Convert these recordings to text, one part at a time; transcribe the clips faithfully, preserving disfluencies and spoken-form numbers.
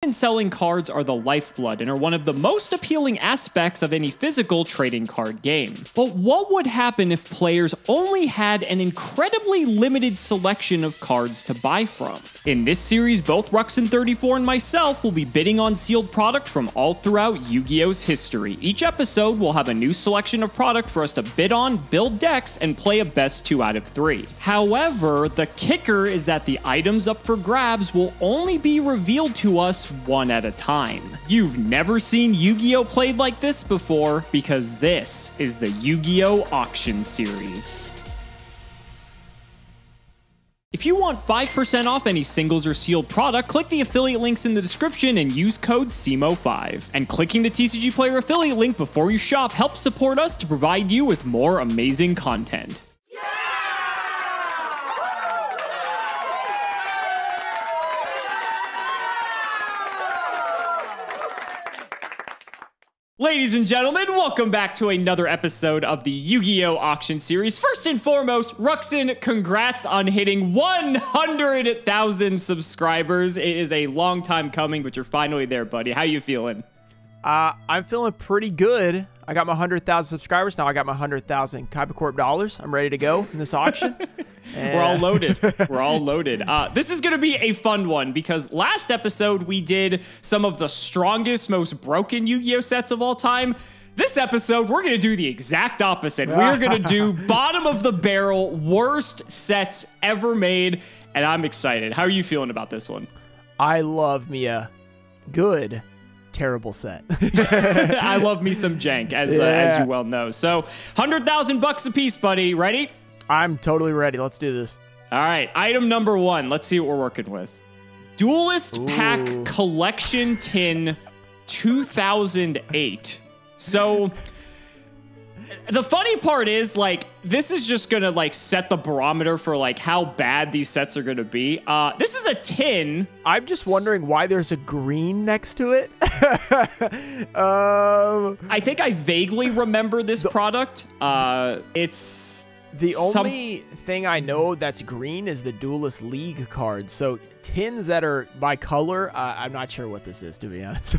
And selling cards are the lifeblood and are one of the most appealing aspects of any physical trading card game. But what would happen if players only had an incredibly limited selection of cards to buy from? In this series, both Ruxin thirty-four and myself will be bidding on sealed product from all throughout Yu-Gi-Oh!'s history. Each episode will have a new selection of product for us to bid on, build decks, and play a best two out of three. However, the kicker is that the items up for grabs will only be revealed to us one at a time. You've never seen Yu-Gi-Oh! Played like this before, because this is the Yu-Gi-Oh! Auction Series. If you want five percent off any singles or sealed product, click the affiliate links in the description and use code S E M O five. And clicking the T C G Player affiliate link before you shop helps support us to provide you with more amazing content. Ladies and gentlemen, welcome back to another episode of the Yu-Gi-Oh! Auction Series. First and foremost, Ruxin, congrats on hitting one hundred thousand subscribers. It is a long time coming, but you're finally there, buddy. How you feeling? Uh, I'm feeling pretty good. I got my one hundred thousand subscribers. Now I got my one hundred thousand KaibaCorp dollars. I'm ready to go in this auction. And... We're all loaded. We're all loaded. Uh, this is going to be a fun one because last episode we did some of the strongest, most broken Yu-Gi-Oh! Sets of all time. This episode, we're going to do the exact opposite. We're going to do bottom of the barrel, worst sets ever made. And I'm excited. How are you feeling about this one? I love Mia. Good. Terrible set. I love me some jank, as yeah. uh, as you well know. So, hundred thousand bucks a piece, buddy. Ready? I'm totally ready. Let's do this. All right, item number one. Let's see what we're working with. Duelist Ooh. Pack Collection Tin, two thousand eight. So. The funny part is, like, this is just gonna, like, set the barometer for, like, how bad these sets are gonna be. Uh, this is a tin. I'm just wondering why there's a green next to it. um, I think I vaguely remember this the, product. Uh, it's... The only thing I know that's green is the Duelist League card. So tins that are by color, uh, I'm not sure what this is, to be honest.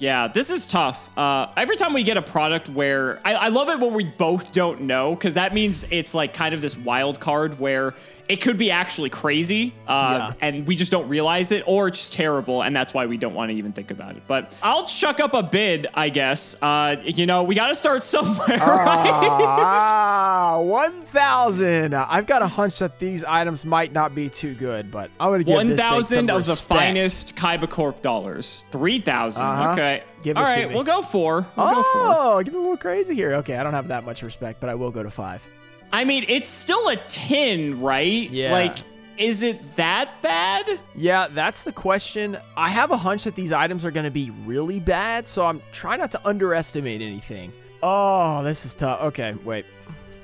Yeah, this is tough. Uh, every time we get a product where... I, I love it when we both don't know, because that means it's like kind of this wild card where it could be actually crazy, uh, yeah. and we just don't realize it, or it's just terrible, and that's why we don't want to even think about it. But I'll chuck up a bid, I guess. Uh, you know, we got to start somewhere, uh, right? Uh, one thousand. I've got a hunch that these items might not be too good, but I'm going to give this thing some respect. one thousand of the finest KaibaCorp dollars. three thousand. Uh-huh. Okay. Okay. Give it All right, to me. We'll go four. We'll oh, get a little crazy here. Okay, I don't have that much respect, but I will go to five. I mean, it's still a tin, right? Yeah. Like, is it that bad? Yeah, that's the question. I have a hunch that these items are going to be really bad, so I'm trying not to underestimate anything. Oh, this is tough. Okay, wait.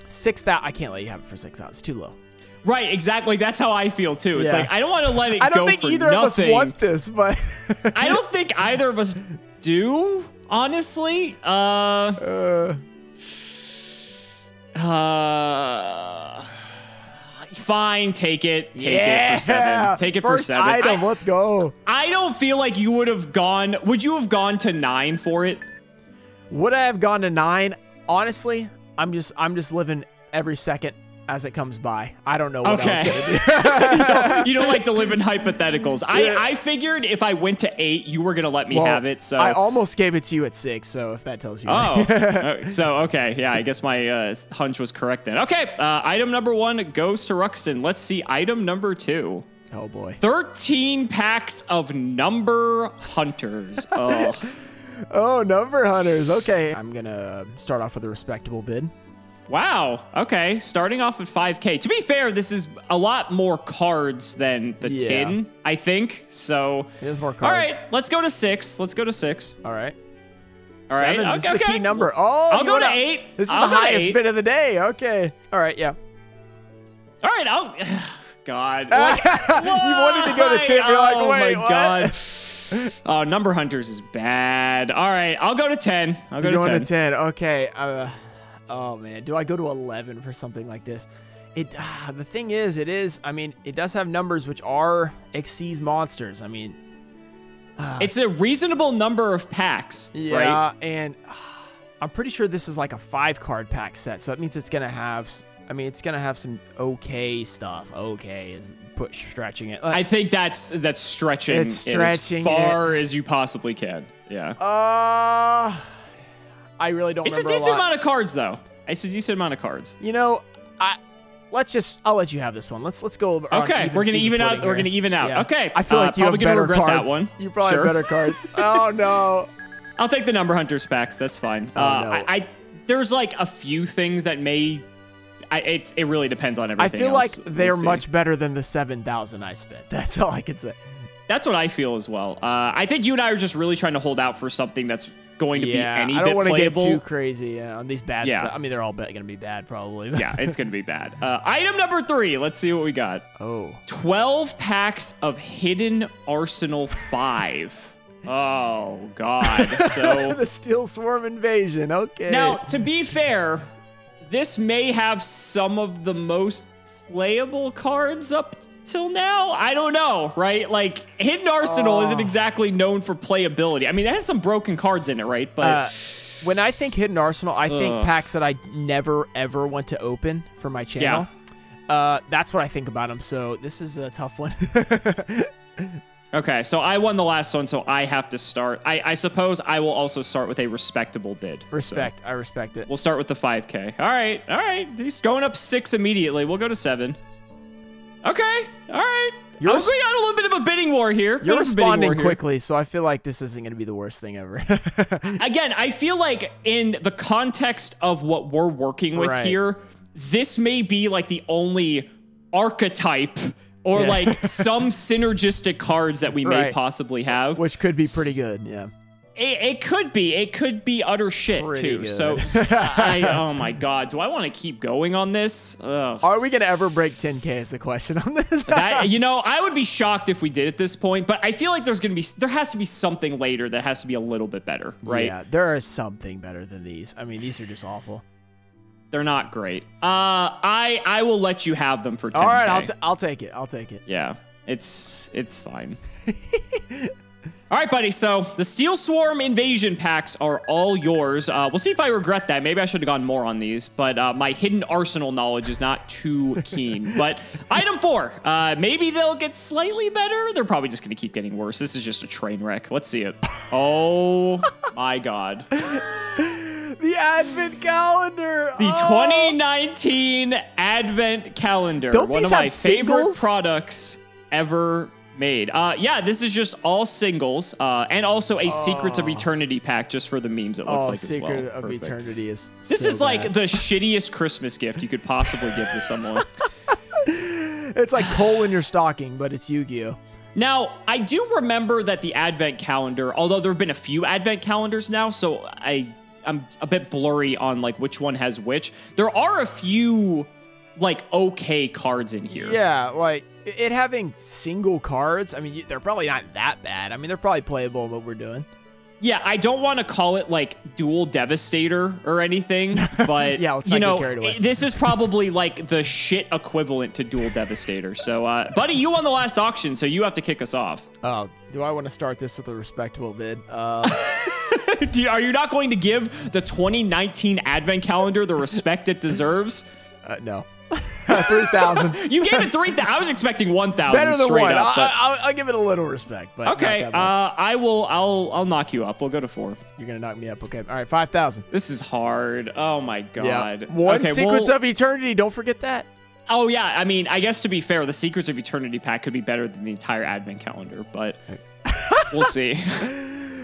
six thousand. I can't let you have it for six thousand. It's too low. Right, exactly. That's how I feel, too. Yeah. It's like, I don't want to let it go for nothing. I don't think either nothing. of us want this, but... I don't think either of us... do honestly uh, uh uh fine take it take yeah. it for seven take it First for seven item I, let's go I don't feel like you would have gone would you have gone to nine for it would I have gone to nine honestly I'm just I'm just living every second as it comes by. I don't know what okay. I was gonna do. you, don't, you don't like to live in hypotheticals. I, yeah. I figured if I went to eight, you were gonna let me well, have it, so. I almost gave it to you at six, so if that tells you. Oh, so okay, yeah, I guess my uh, hunch was correct then. Okay, uh, item number one goes to Ruxin. Let's see item number two. Oh boy. thirteen packs of Number Hunters. Oh, oh Number Hunters, okay. I'm gonna start off with a respectable bid. Wow. Okay. Starting off at five K. To be fair, this is a lot more cards than the yeah. tin, I think. So. It is more cards. All right. Let's go to six. Let's go to six. All right. All right. Okay, this is okay. the key number. Oh, I'll go to eight. This is I'll the highest bid of the day. Okay. All right. Yeah. All right. I'll. God. Like, you wanted to go to ten. You're like, oh wait, my what? God. Oh, Number Hunters is bad. All right. I'll go to ten. I'll go You're to ten. Going to ten. Okay. Uh, Oh, man. Do I go to eleven for something like this? It. Uh, the thing is, it is... I mean, it does have numbers which are... Exceeds monsters. I mean... It's a reasonable number of packs, yeah, right? And uh, I'm pretty sure this is like a five-card pack set, so that means it's going to have... I mean, it's going to have some okay stuff. Okay is push stretching it. Like, I think that's that's stretching, it's stretching it as far it. as you possibly can. Yeah. Uh, I really don't it's remember a decent a lot. amount of cards, though. It's a decent amount of cards. You know, I... Let's just. I'll let you have this one. Let's let's go. Okay, even, we're gonna even, even out. Here. We're gonna even out. Yeah. Okay. I feel uh, like you have better regret cards. That one. You probably sure. have better cards. Oh no. I'll take the Number Hunters packs. That's fine. Oh, uh, no. I, I there's like a few things that may. I, it's it really depends on everything. I feel else. like they're we'll much better than the seven thousand I spent. That's all I can say. That's what I feel as well. Uh, I think you and I are just really trying to hold out for something that's going to yeah, be any bit playable. I don't want to get too crazy uh, on these bad yeah. stuff. I mean, they're all going to be bad, probably. Yeah, it's going to be bad. Uh, item number three. Let's see what we got. Oh. twelve packs of Hidden Arsenal five. Oh, God. So the Steel Swarm Invasion. Okay. Now, to be fair, this may have some of the most playable cards up till now. I don't know, right? Like, Hidden Arsenal oh. isn't exactly known for playability. I mean, it has some broken cards in it, right? But uh, when I think Hidden Arsenal, I think Ugh. packs that I never, ever want to open for my channel. Yeah. Uh, that's what I think about them. So this is a tough one. Okay, so I won the last one, so I have to start. I, I suppose I will also start with a respectable bid. Respect. So I respect it. We'll start with the five K. All right. All right. He's going up six immediately. We'll go to seven. Okay. All right. You're we got a little bit of a bidding war here. You're responding quickly, so I feel like this isn't going to be the worst thing ever. Again, I feel like in the context of what we're working with right. here, this may be like the only archetype or yeah. like some synergistic cards that we may right. possibly have. Which could be pretty good, yeah. It, it could be. It could be utter shit, Pretty too. Good. So, I, oh, my God. Do I want to keep going on this? Ugh. Are we going to ever break ten K is the question on this. That, you know, I would be shocked if we did at this point, but I feel like there's going to be, there has to be something later that has to be a little bit better, right? Yeah, there is something better than these. I mean, these are just awful. They're not great. Uh, I I will let you have them for ten K. All right, I'll, t I'll take it. I'll take it. Yeah, it's it's fine. All right, buddy. So the Steel Swarm Invasion packs are all yours. Uh, we'll see if I regret that. Maybe I should have gone more on these, but uh, my Hidden Arsenal knowledge is not too keen. But item four, uh, maybe they'll get slightly better. They're probably just going to keep getting worse. This is just a train wreck. Let's see it. Oh, my God. The Advent Calendar. The oh. twenty nineteen Advent Calendar. Don't One of my singles? favorite products ever made. Uh, yeah, this is just all singles uh, and also a oh. Secrets of Eternity pack just for the memes it looks oh, like Secret as well. of Perfect. Eternity is This so is bad. like the shittiest Christmas gift you could possibly give to someone. It's like coal in your stocking, but it's Yu-Gi-Oh! Now, I do remember that the Advent Calendar, although there have been a few Advent Calendars now, so I, I'm a bit blurry on like which one has which. There are a few like okay cards in here. Yeah, like it having single cards, I mean, they're probably not that bad. I mean, they're probably playable in what we're doing. Yeah, I don't want to call it, like, dual Devastator or anything, but, yeah, let's you not know, get carried away. This is probably, like, the shit equivalent to dual Devastator. So, uh, buddy, you won the last auction, so you have to kick us off. Oh, do I want to start this with a respectable bid? Uh... do you, are you not going to give the twenty nineteen Advent Calendar the respect it deserves? Uh, no. three thousand. You gave it three thousand. I was expecting one thousand. Better than one. Up, but... I'll, I'll, I'll give it a little respect. But okay. Uh, I will. I'll. I'll knock you up. We'll go to four. You're gonna knock me up. Okay. All right. five thousand. This is hard. Oh my God. Yeah. One okay, Secrets well... of Eternity. Don't forget that. Oh yeah. I mean, I guess to be fair, the Secrets of Eternity pack could be better than the entire Advent Calendar, but we'll see.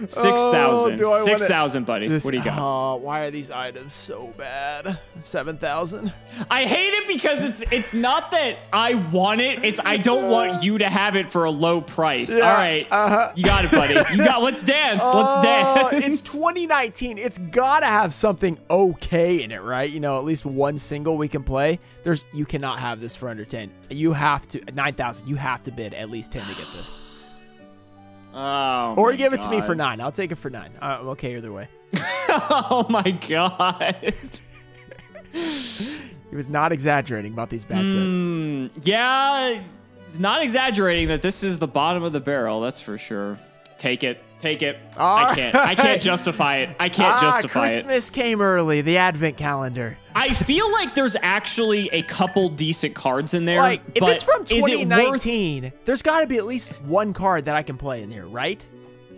six thousand. Oh, six thousand, buddy. This, what do you got? Oh, why are these items so bad? seven thousand. I hate it because it's it's not that I want it. It's I don't want you to have it for a low price. Yeah, all right. Uh-huh. You got it, buddy. You got Let's dance. Uh, let's dance. It's twenty nineteen. It's got to have something okay in it, right? You know, at least one single we can play. There's You cannot have this for under ten. You have to. nine thousand. You have to bid at least ten to get this. Oh, or give God. it to me for nine. I'll take it for nine. Uh, I'm okay either way. Oh, my God. He was not exaggerating about these bad mm, sets. Yeah, he's not exaggerating that this is the bottom of the barrel. That's for sure. Take it. Take it. All I can't. Right. I can't justify it. I can't ah, justify Christmas it. Christmas came early. The Advent Calendar. I feel like there's actually a couple decent cards in there. Like, if it's from twenty nineteen, it worth... there's got to be at least one card that I can play in here, right?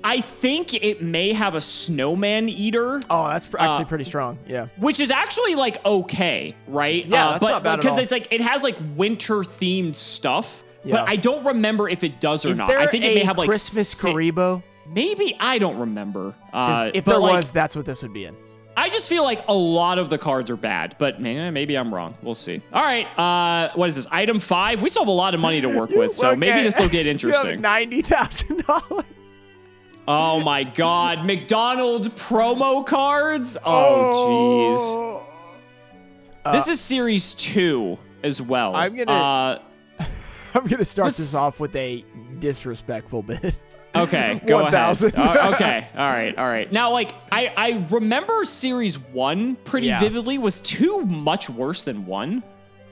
I think it may have a Snowman Eater. Oh, that's actually uh, pretty strong. Yeah. Which is actually like okay, right? Yeah, uh, that's but, not bad because at all. It's like it has like winter themed stuff. Yeah. But I don't remember if it does or is not. There I think a it may have like Christmas Kuriboh. Maybe I don't remember. Uh, if there like, was, that's what this would be in. I just feel like a lot of the cards are bad, but man, maybe I'm wrong. We'll see. All right, uh, what is this? Item five. We still have a lot of money to work you, with, so okay. maybe this will get interesting. Ninety thousand dollars. Oh my God! McDonald's promo cards. Oh, jeez. Oh. Uh, this is series two as well. I'm gonna. Uh, I'm gonna start this off with a disrespectful bid. Okay, go one thousand. Ahead. Oh, okay, all right, all right. Now, like, I, I remember series one pretty yeah. vividly. Was two much worse than one?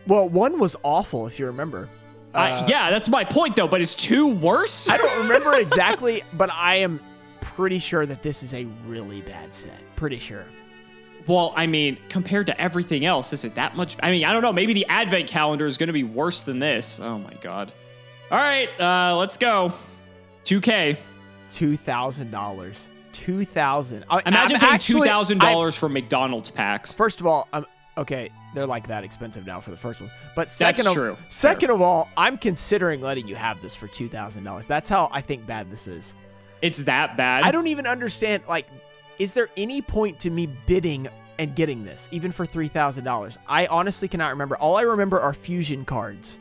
Well, one was awful, if you remember. Uh, uh, yeah, that's my point, though, but is two worse? I don't remember exactly, but I am pretty sure that this is a really bad set. Pretty sure. Well, I mean, compared to everything else, is it that much? I mean, I don't know. Maybe the Advent Calendar is going to be worse than this. Oh, my God. All right, uh, let's go. two K. two thousand dollars. two thousand dollars. Imagine I'm paying two thousand dollars for McDonald's packs. First of all, I'm, okay, they're like that expensive now for the first ones. But second, That's of, true. second of all, I'm considering letting you have this for two thousand dollars. That's how I think bad this is. It's that bad? I don't even understand, like, is there any point to me bidding and getting this, even for three thousand dollars? I honestly cannot remember. All I remember are fusion cards.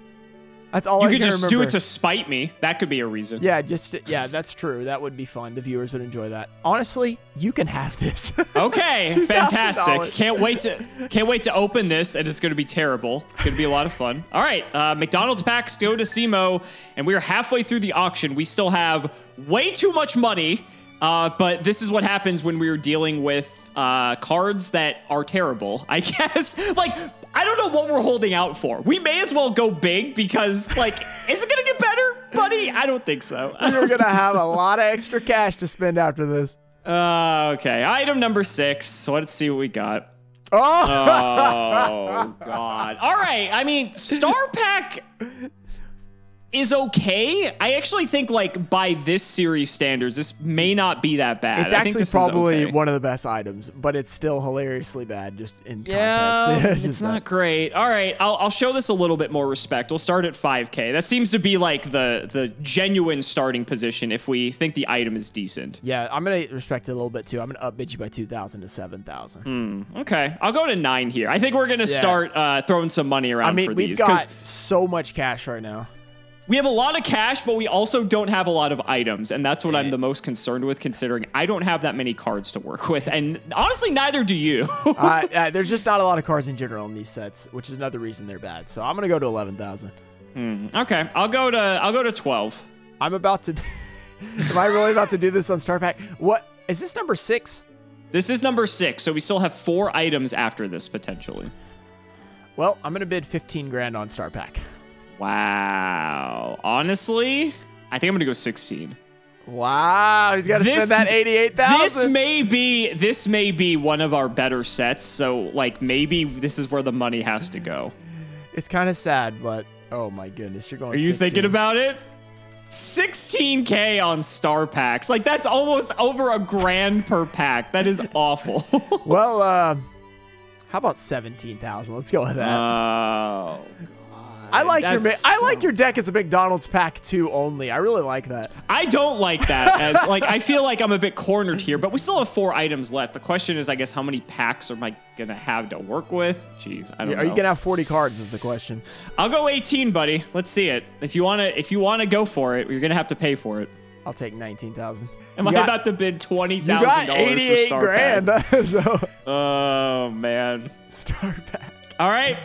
That's all you I could just remember. Do it to spite me. That could be a reason. Yeah, just yeah, that's true. That would be fun. The viewers would enjoy that. Honestly, you can have this. Okay, fantastic. Can't wait to can't wait to open this, and it's going to be terrible. It's going to be a lot of fun. All right, uh, McDonald's packs go to SEMO, and we are halfway through the auction. We still have way too much money, uh, but this is what happens when we are dealing with uh, cards that are terrible. I guess like. I don't know what we're holding out for. We may as well go big because, like, is it going to get better, buddy? I don't think so. We're going to have so. a lot of extra cash to spend after this. Uh, okay. Item number six. So let's see what we got. Oh, oh God. All right. I mean, Star Pack is okay. I actually think, like, by this series standards, this may not be that bad. It's actually I think this probably is okay. one of the best items, but it's still hilariously bad just in yeah, context. It's, it's just not that. great. All right, I'll, I'll show this a little bit more respect. We'll start at five K. That seems to be, like, the, the genuine starting position if we think the item is decent. Yeah, I'm going to respect it a little bit, too. I'm going to upbid you by two thousand to seven thousand. Mm, okay, I'll go to nine here. I think we're going to yeah. start uh, throwing some money around I mean, for we've these. Got so much cash right now. We have a lot of cash, but we also don't have a lot of items, and that's what I'm the most concerned with, considering I don't have that many cards to work with, and honestly, neither do you. uh, uh, there's just not a lot of cards in general in these sets, which is another reason they're bad. So I'm gonna go to eleven thousand. Mm, okay, I'll go to I'll go to twelve. I'm about to. Am I really about to do this on Star Pack? What is this number six? This is number six. So we still have four items after this potentially. Well, I'm gonna bid fifteen grand on Star Pack. Wow. Honestly, I think I'm going to go sixteen. Wow. He's got to spend that eighty-eight thousand. This may be this may be one of our better sets, so like maybe this is where the money has to go. It's kind of sad, but oh my goodness, you're going Are sixteen. You thinking about it? sixteen K on Star Packs. Like that's almost over a grand per pack. That is awful. Well, uh how about seventeen thousand? Let's go with that. Oh. God. I like That's your I like your deck as a McDonald's pack two only. I really like that. I don't like that as like I feel like I'm a bit cornered here, but we still have four items left. The question is, I guess, how many packs am I gonna have to work with? Jeez, I don't yeah, know. Are you gonna have forty cards? Is the question. I'll go eighteen, buddy. Let's see it. If you wanna, if you wanna go for it, you're gonna have to pay for it. I'll take nineteen thousand. Am you I got, about to bid twenty thousand dollars for Star grand, Pack? So. Oh man, Star Pack. All right.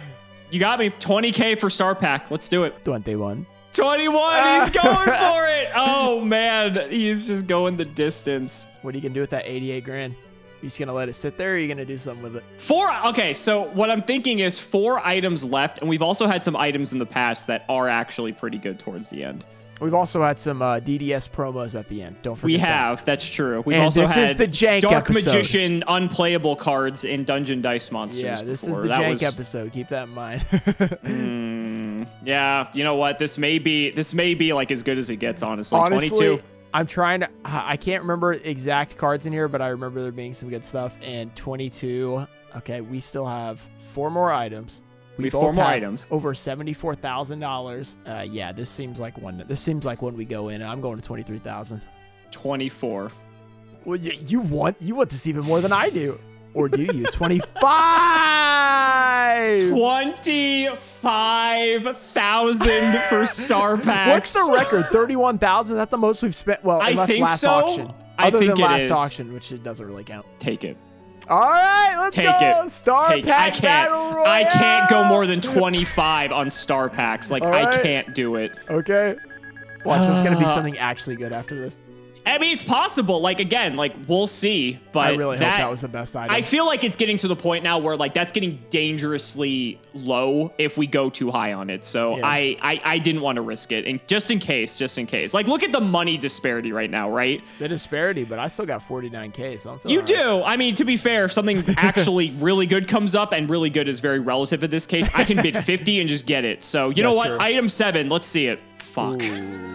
You got me. twenty K for Star Pack. Let's do it. twenty-one. twenty-one. He's going for it. Oh, man. He's just going the distance. What are you going to do with that eighty-eight grand? Are you just going to let it sit there or are you going to do something with it? Four. Okay. So what I'm thinking is four items left. And we've also had some items in the past that are actually pretty good towards the end. We've also had some uh, D D S promos at the end. Don't forget. We have. That. That's true. We've and also this had is the jank Dark episode. Magician unplayable cards in Dungeon Dice Monsters. Yeah, this before. is the that jank was... episode. Keep that in mind. mm, yeah, you know what? This may be this may be like as good as it gets. Honestly, honestly twenty-two. I'm trying to. I can't remember exact cards in here, but I remember there being some good stuff. And twenty-two. Okay, we still have four more items. We, we both four more have items. Over seventy-four thousand uh, dollars. Yeah, this seems like one. This seems like when we go in, and I'm going to twenty-three thousand. Twenty-four. Well, you, you want you want this even more than I do, or do you? Twenty-five. Twenty-five thousand for Star Packs. What's the record? Thirty-one thousand. That's the most we've spent. Well, I unless think last so. auction. I Other think than it last is. auction, which it doesn't really count. Take it. All right, let's Take go. It. Star Take Pack it. Battle Royale. I can't go more than twenty-five on Star Packs. Like, right. I can't do it. Okay. Watch, uh, there's going to be something actually good after this. I mean, it's possible. Like, again, like, we'll see. But I really that, hope that was the best idea. I feel like it's getting to the point now where, like, that's getting dangerously low if we go too high on it. So yeah. I, I, I didn't want to risk it. And just in case, just in case. Like, look at the money disparity right now, right? The disparity, but I still got forty-nine K, so I'm feeling You do. Right. I mean, to be fair, if something actually really good comes up, and really good is very relative in this case, I can bid fifty and just get it. So, you that's know what? True. Item seven. Let's see it. Fuck. Ooh.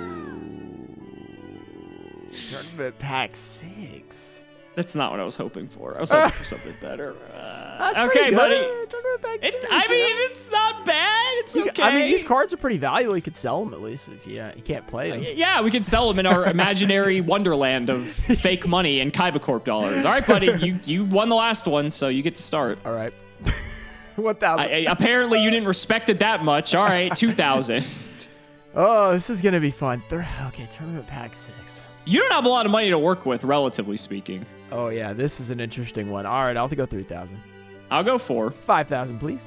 Tournament Pack six. That's not what I was hoping for. I was hoping uh, for something better. Uh, that's okay, good. buddy. Tournament Pack six, it, I mean, know? it's not bad. It's you, okay. I mean, these cards are pretty valuable. You could sell them at least if you, uh, you can't play them. Uh, yeah, we could sell them in our imaginary wonderland of fake money and Kaibacorp dollars. All right, buddy. You you won the last one, so you get to start. All right. One thousand. Apparently, you didn't respect it that much. All right, two thousand. Oh, this is gonna be fun. They're, okay, Tournament Pack six. You don't have a lot of money to work with, relatively speaking. Oh, yeah. This is an interesting one. All right. I'll go three thousand. I'll go four. five thousand, please.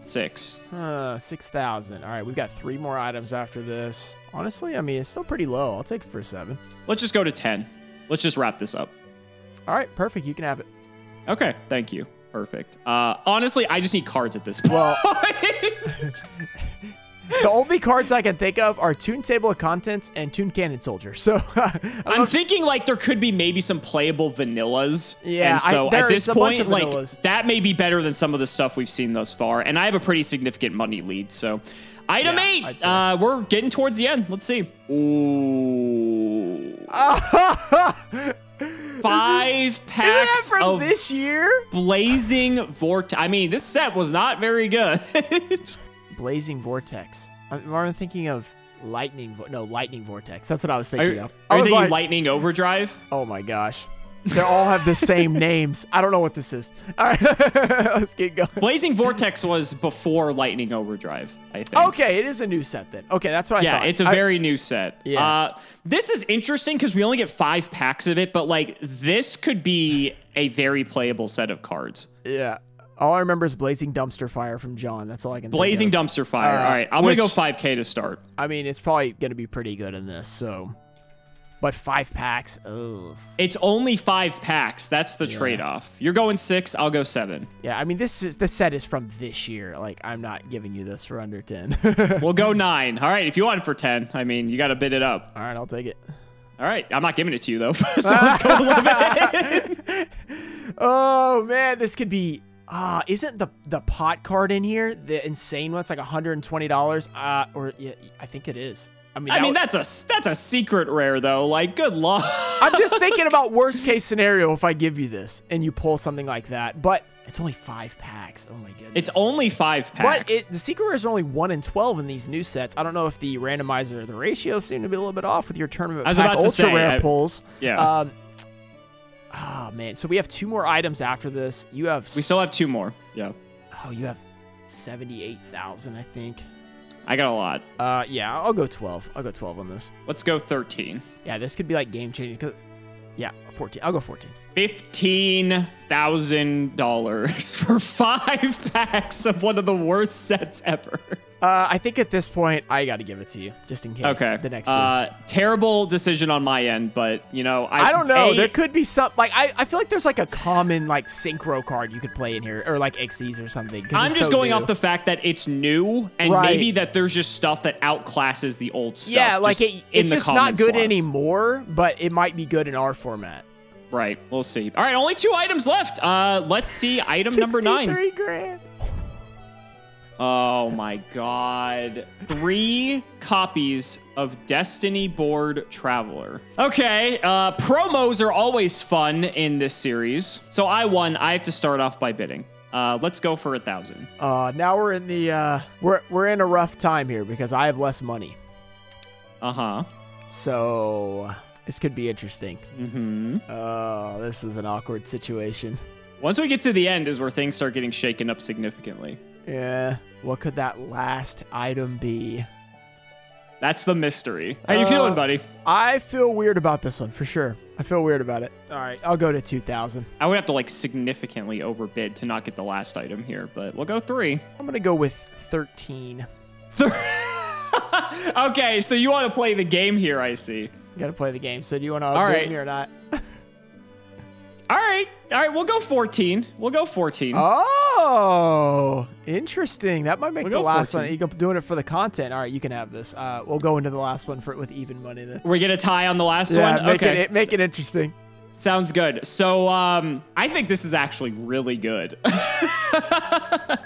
Six. Uh, six thousand. All right. We've got three more items after this. Honestly, I mean, it's still pretty low. I'll take it for seven. Let's just go to ten. Let's just wrap this up. All right. Perfect. You can have it. Okay. Thank you. Perfect. Uh, honestly, I just need cards at this point. Well, the only cards I can think of are Toon Table of Contents and Toon Cannon Soldier. So I'm thinking like there could be maybe some playable vanillas. Yeah, and so I, there at this is a point, bunch of like vanillas. That may be better than some of the stuff we've seen thus far. And I have a pretty significant money lead. So item yeah, eight, uh, we're getting towards the end. Let's see. Ooh. Five is, packs from of this year. Blazing Vortex. I mean, this set was not very good. Blazing Vortex. I'm, I'm thinking of lightning. No, lightning vortex. That's what I was thinking are, of. Are they like, lightning overdrive? Oh my gosh, they all have the same names. I don't know what this is. All right, let's get going. Blazing Vortex was before lightning overdrive, I think. Okay, it is a new set then. Okay, that's what I yeah, thought. Yeah, it's a very I, new set. Yeah. Uh, this is interesting because we only get five packs of it, but like this could be a very playable set of cards. Yeah. All I remember is Blazing Dumpster Fire from John. That's all I can Blazing think of. Dumpster Fire. Uh, all right. I'm going to go five K to start. I mean, it's probably going to be pretty good in this, so. But five packs. Ugh. It's only five packs. That's the yeah. trade-off. You're going six. I'll go seven. Yeah, I mean, this is the set is from this year. Like, I'm not giving you this for under ten. We'll go nine. All right. If you want it for ten, I mean, you got to bid it up. All right. I'll take it. All right. I'm not giving it to you, though. So let's go eleven. Oh, man. This could be. Ah, uh, isn't the the pot card in here the insane one? It's like one hundred twenty dollars. Uh, or yeah, I think it is. I mean, I that mean that's a that's a secret rare though. Like, good luck. I'm just thinking about worst case scenario if I give you this and you pull something like that. But it's only five packs. Oh my goodness. It's only five packs. But it, the secret rares are only one in twelve in these new sets. I don't know if the randomizer or the ratio seem to be a little bit off with your tournament. I was pack about ultra to say, rare I, pulls. Yeah. Um, Oh, man. So we have two more items after this. You have... We still have two more. Yeah. Oh, you have seventy-eight thousand, I think. I got a lot. Uh, yeah, I'll go twelve. I'll go twelve on this. Let's go thirteen. Yeah, this could be like game-changing. Cause... Yeah, fourteen. I'll go fourteen. fifteen thousand dollars for five packs of one of the worst sets ever. Uh, I think at this point, I got to give it to you, just in case. Okay. The next uh, year. Terrible decision on my end, but, you know... I, I don't know. A, there could be some... Like, I, I feel like there's, like, a common, like, synchro card you could play in here, or, like, Xyz or something. I'm just so going new. off the fact that it's new, and right. maybe that there's just stuff that outclasses the old stuff. Yeah, like, it, it's just not good slot. anymore, but it might be good in our format. Right. We'll see. All right, only two items left. Uh, let's see item number nine. sixty-three grand. Oh my God. Three copies of Destiny Board Traveler. Okay, uh, promos are always fun in this series. So I won, I have to start off by bidding. Uh, let's go for a thousand. Uh, now we're in the, uh, we're, we're in a rough time here because I have less money. Uh-huh. So this could be interesting. Mm-hmm. Oh, this is an awkward situation. Once we get to the end is where things start getting shaken up significantly. Yeah. What could that last item be? That's the mystery. How you uh, feeling, buddy? I feel weird about this one, for sure. I feel weird about it. All right, I'll go to two thousand. I would have to, like, significantly overbid to not get the last item here, but we'll go three. I'm going to go with thirteen. Th okay, so you want to play the game here, I see. You got to play the game, so do you want to overbid me or not? All right. All right, we'll go fourteen. We'll go fourteen. Oh, interesting. That might make we'll the last fourteen. One. You're doing it for the content. All right, you can have this. Uh, we'll go into the last one for with even money. Then. We're going to tie on the last yeah, one? Make, okay. it, make it interesting. Sounds good. So um, I think this is actually really good. oh.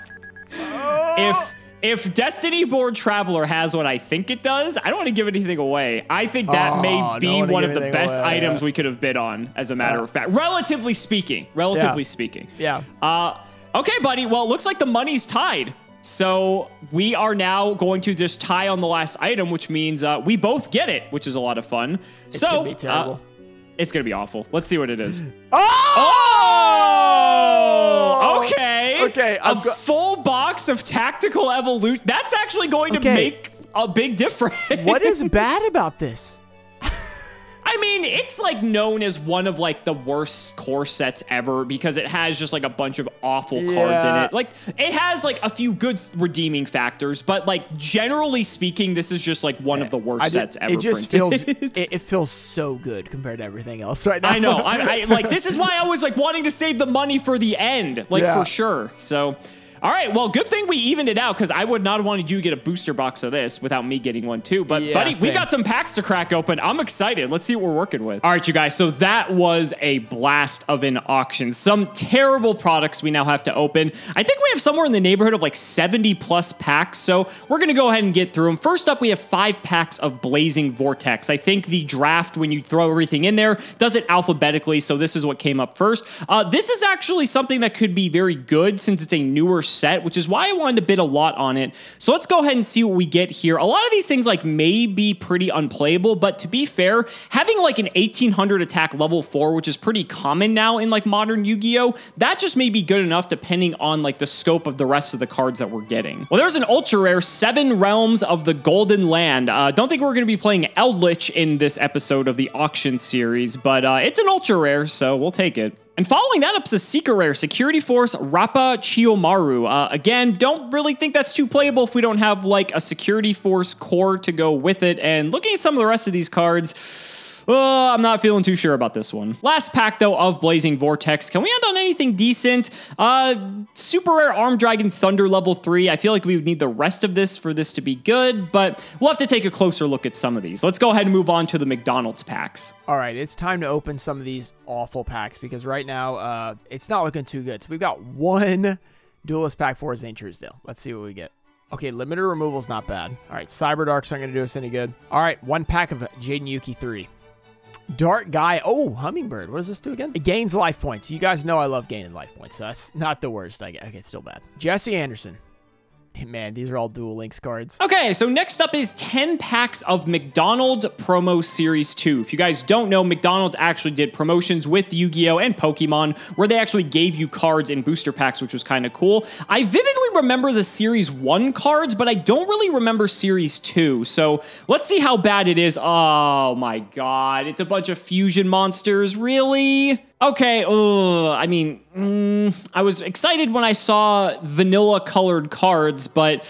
If... If Destiny Board Traveler has what I think it does, I don't want to give anything away. I think that oh, may be one of the best away, items yeah. we could have bid on, as a matter yeah. of fact. Relatively speaking. Relatively yeah. speaking. Yeah. Uh, okay, buddy. Well, it looks like the money's tied. So we are now going to just tie on the last item, which means uh, we both get it, which is a lot of fun. It's so, going to be terrible. Uh, it's going to be awful. Let's see what it is. oh! oh! Okay. Okay, a full box of Tactical Evolution. That's actually going okay. to make a big difference. What is bad about this? I mean, it's like known as one of like the worst core sets ever because it has just like a bunch of awful yeah. cards in it. Like it has like a few good redeeming factors, but like generally speaking, this is just like one yeah. of the worst I sets did, ever. It just printed. feels it, it feels so good compared to everything else right now. I know. I, I like this is why I was like wanting to save the money for the end, like yeah. for sure. So. All right, well, good thing we evened it out because I would not have wanted you to get a booster box of this without me getting one too. But, yeah, buddy, same. we got some packs to crack open. I'm excited. Let's see what we're working with. All right, you guys, so that was a blast of an auction. Some terrible products we now have to open. I think we have somewhere in the neighborhood of like seventy plus packs, so we're going to go ahead and get through them. First up, we have five packs of Blazing Vortex. I think the draft, when you throw everything in there, does it alphabetically, so this is what came up first. Uh, this is actually something that could be very good since it's a newer set, which is why I wanted to bid a lot on it. So let's go ahead and see what we get here. A lot of these things like may be pretty unplayable, but to be fair, having like an eighteen hundred attack level four, which is pretty common now in like modern Yu-Gi-Oh, that just may be good enough depending on like the scope of the rest of the cards that we're getting. Well, there's an ultra rare Seven Realms of the Golden Land. Uh, don't think we're going to be playing Eldritch in this episode of the auction series, but uh, it's an ultra rare, so we'll take it. And following that up is a secret rare, Security Force Rappa Chiyomaru. Uh, again, don't really think that's too playable if we don't have like a Security Force core to go with it. And looking at some of the rest of these cards, oh, I'm not feeling too sure about this one. Last pack, though, of Blazing Vortex. Can we end on anything decent? Uh, super rare Arm Dragon Thunder level three. I feel like we would need the rest of this for this to be good, but we'll have to take a closer look at some of these. Let's go ahead and move on to the McDonald's packs. All right, it's time to open some of these awful packs because right now uh, it's not looking too good. So we've got one Duelist pack for Zane Truesdale. Let's see what we get. Okay, limited removal's not bad. All right, Cyber Darks aren't going to do us any good. All right, one pack of Jaden Yuki three. Dark guy. Oh, hummingbird. What does this do again? It gains life points. You guys know I love gaining life points, so that's not the worst. I get. Okay, it's still bad. Jesse Anderson. Man, these are all Duel Links cards. Okay, so next up is ten packs of McDonald's Promo Series two. If you guys don't know, McDonald's actually did promotions with Yu-Gi-Oh! And Pokemon, where they actually gave you cards in booster packs, which was kind of cool. I vividly remember the Series one cards, but I don't really remember Series two, so let's see how bad it is. Oh my god, it's a bunch of fusion monsters, really? Okay, oh, I mean, mm, I was excited when I saw vanilla-colored cards, but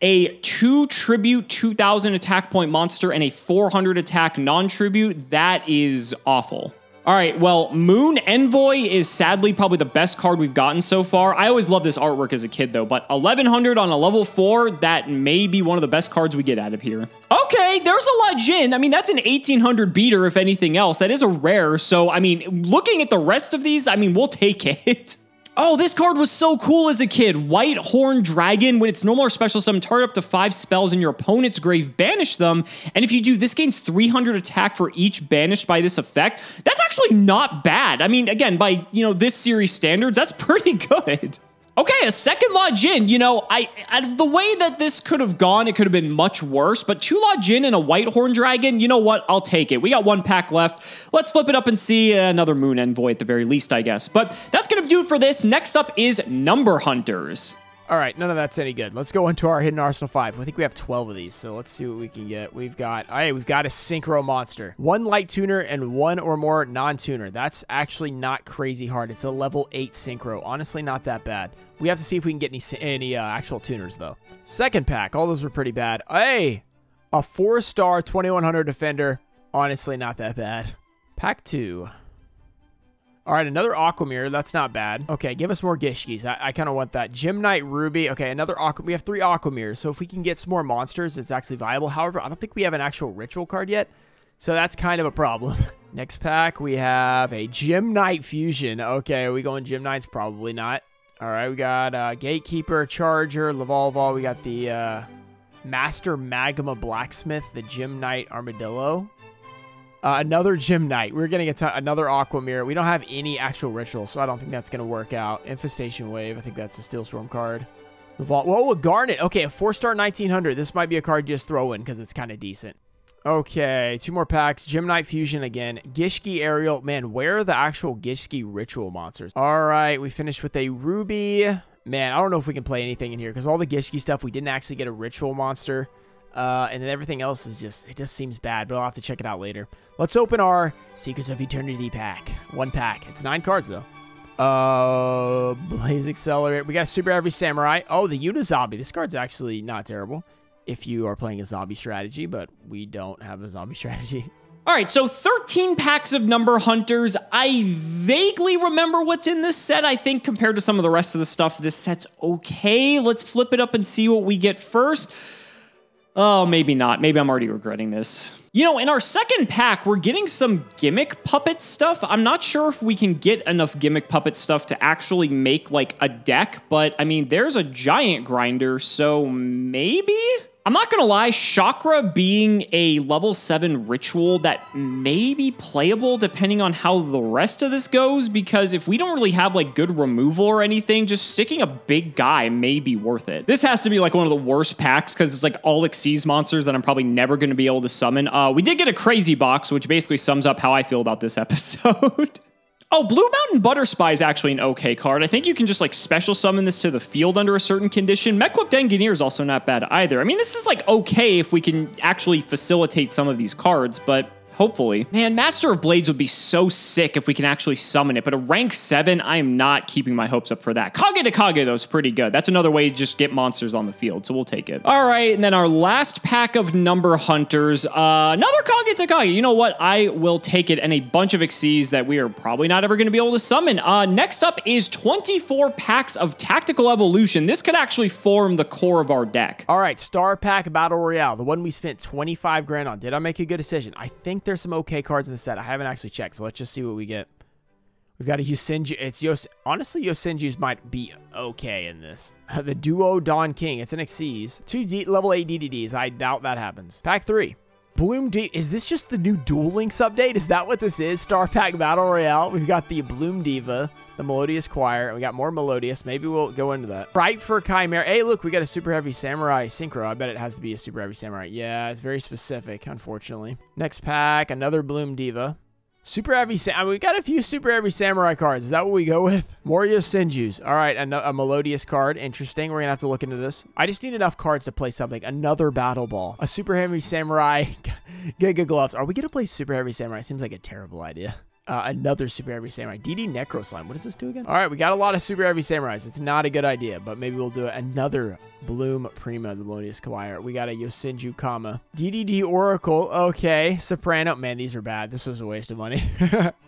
a two tribute two thousand attack point monster and a four hundred attack non-tribute. That is awful. All right, well, Moon Envoy is sadly probably the best card we've gotten so far. I always loved this artwork as a kid, though, but eleven hundred on a level four, that may be one of the best cards we get out of here. Okay, there's a Lajin. I mean, that's an eighteen hundred beater, if anything else. That is a rare, so, I mean, looking at the rest of these, I mean, we'll take it. Oh, this card was so cool as a kid. White Horn Dragon. When it's normal or special summon, target up to five spells in your opponent's grave, banish them. And if you do, this gains three hundred attack for each banished by this effect. That's actually not bad. I mean, again, by, you know, this series standards, that's pretty good. Okay, a second Lajin. You know, I, I the way that this could have gone, it could have been much worse. But two Lajin and a White Horn Dragon, you know what? I'll take it. We got one pack left. Let's flip it up and see another Moon Envoy at the very least, I guess. But that's going to do it for this. Next up is Number Hunters. All right, none of that's any good. Let's go into our Hidden Arsenal five. I think we have twelve of these, so let's see what we can get. We've got, all right, we've got a Synchro Monster. One Light Tuner and one or more non-tuner. That's actually not crazy hard. It's a level eight Synchro. Honestly, not that bad. We have to see if we can get any, any uh, actual tuners, though. Second pack, all those were pretty bad. Hey, a four-star twenty-one hundred Defender. Honestly, not that bad. Pack two. All right, another Aquamirror. That's not bad. Okay, give us more Gishkis. I, I kind of want that. Gem-Knight Ruby. Okay, another Aqua. We have three Aquamirrors, so if we can get some more monsters, it's actually viable. However, I don't think we have an actual Ritual card yet, so that's kind of a problem. Next pack, we have a Gem-Knight Fusion. Okay, are we going Gem-Knights? Probably not. All right, we got uh, Gatekeeper, Charger, Lavalval. We got the uh, Master Magma Blacksmith, the Gem-Knight Armadillo. Uh, another Gem-Knight. We're getting a ton another Aquamirror. We don't have any actual rituals, so I don't think that's going to work out. Infestation Wave. I think that's a Steel Swarm card. The Vault. Whoa, a Garnet. Okay, a four-star nineteen hundred. This might be a card just throw in because it's kind of decent. Okay, two more packs. Gem-Knight Fusion again. Gishki Aerial. Man, where are the actual Gishki Ritual monsters? All right, we finished with a Ruby. Man, I don't know if we can play anything in here because all the Gishki stuff, we didn't actually get a Ritual monster. Uh, and then everything else is just, it just seems bad, but I'll have to check it out later. Let's open our Secrets of Eternity pack. One pack. It's nine cards, though. Uh, Blaze Accelerator. We got a Super Heavy Samurai. Oh, the Unizombie. This card's actually not terrible if you are playing a zombie strategy, but we don't have a zombie strategy. All right, so thirteen packs of Number Hunters. I vaguely remember what's in this set, I think, compared to some of the rest of the stuff. This set's okay. Let's flip it up and see what we get first. Oh, maybe not. Maybe I'm already regretting this. You know, in our second pack, we're getting some gimmick puppet stuff. I'm not sure if we can get enough gimmick puppet stuff to actually make, like, a deck, but, I mean, there's a giant grinder, so maybe? I'm not gonna lie, Chakra being a level seven ritual that may be playable depending on how the rest of this goes, because if we don't really have like good removal or anything, just sticking a big guy may be worth it. This has to be like one of the worst packs because it's like all Xyz monsters that I'm probably never gonna be able to summon. Uh, we did get a crazy box, which basically sums up how I feel about this episode. Oh, Blue Mountain Butterspy is actually an okay card. I think you can just, like, special summon this to the field under a certain condition. Mechwip Dengineer is also not bad either. I mean, this is, like, okay if we can actually facilitate some of these cards, but hopefully. Man, Master of Blades would be so sick if we can actually summon it, but a rank seven, I am not keeping my hopes up for that. Kagetokage, though, is pretty good. That's another way to just get monsters on the field, so we'll take it. All right, and then our last pack of Number Hunters. Uh, another Kagetokage. You know what? I will take it, and a bunch of Xyz that we are probably not ever going to be able to summon. Uh, next up is twenty-four packs of Tactical Evolution. This could actually form the core of our deck. All right, Star Pack Battle Royale, the one we spent twenty-five grand on. Did I make a good decision? I think there's some okay cards in the set. I haven't actually checked, so let's just see what we get. We've got a Yosenju. It's Yos. Honestly, Yosenju's might be okay in this. The Duo Dawn King. It's an Xyz. Two D level eight D D Ds. I doubt that happens. Pack three. Bloom D. Is this just the new Duel Links update? Is that what this is? Star Pack Battle Royale. We've got the Bloom Diva, the Melodious Choir. We got more Melodious. Maybe we'll go into that. Right for Chimera. Hey, look, we got a Super Heavy Samurai Synchro. I bet it has to be a Super Heavy Samurai. Yeah, it's very specific, unfortunately. Next pack, another Bloom Diva. Super Heavy Samurai. I mean, we got a few Super Heavy Samurai cards. Is that what we go with? More Yosenjus. All right, a, a Melodious card. Interesting. We're going to have to look into this. I just need enough cards to play something. Another Battle Ball. A Super Heavy Samurai. Giga Gloves. Are we going to play Super Heavy Samurai? Seems like a terrible idea. Uh, another Super Heavy Samurai. D D Necro Slime. What does this do again? All right, we got a lot of Super Heavy Samurais. It's not a good idea, but maybe we'll do another Bloom Prima, the Melodious Choir. We got a Yosenju Kama. D D D Oracle. Okay. Soprano. Man, these are bad. This was a waste of money.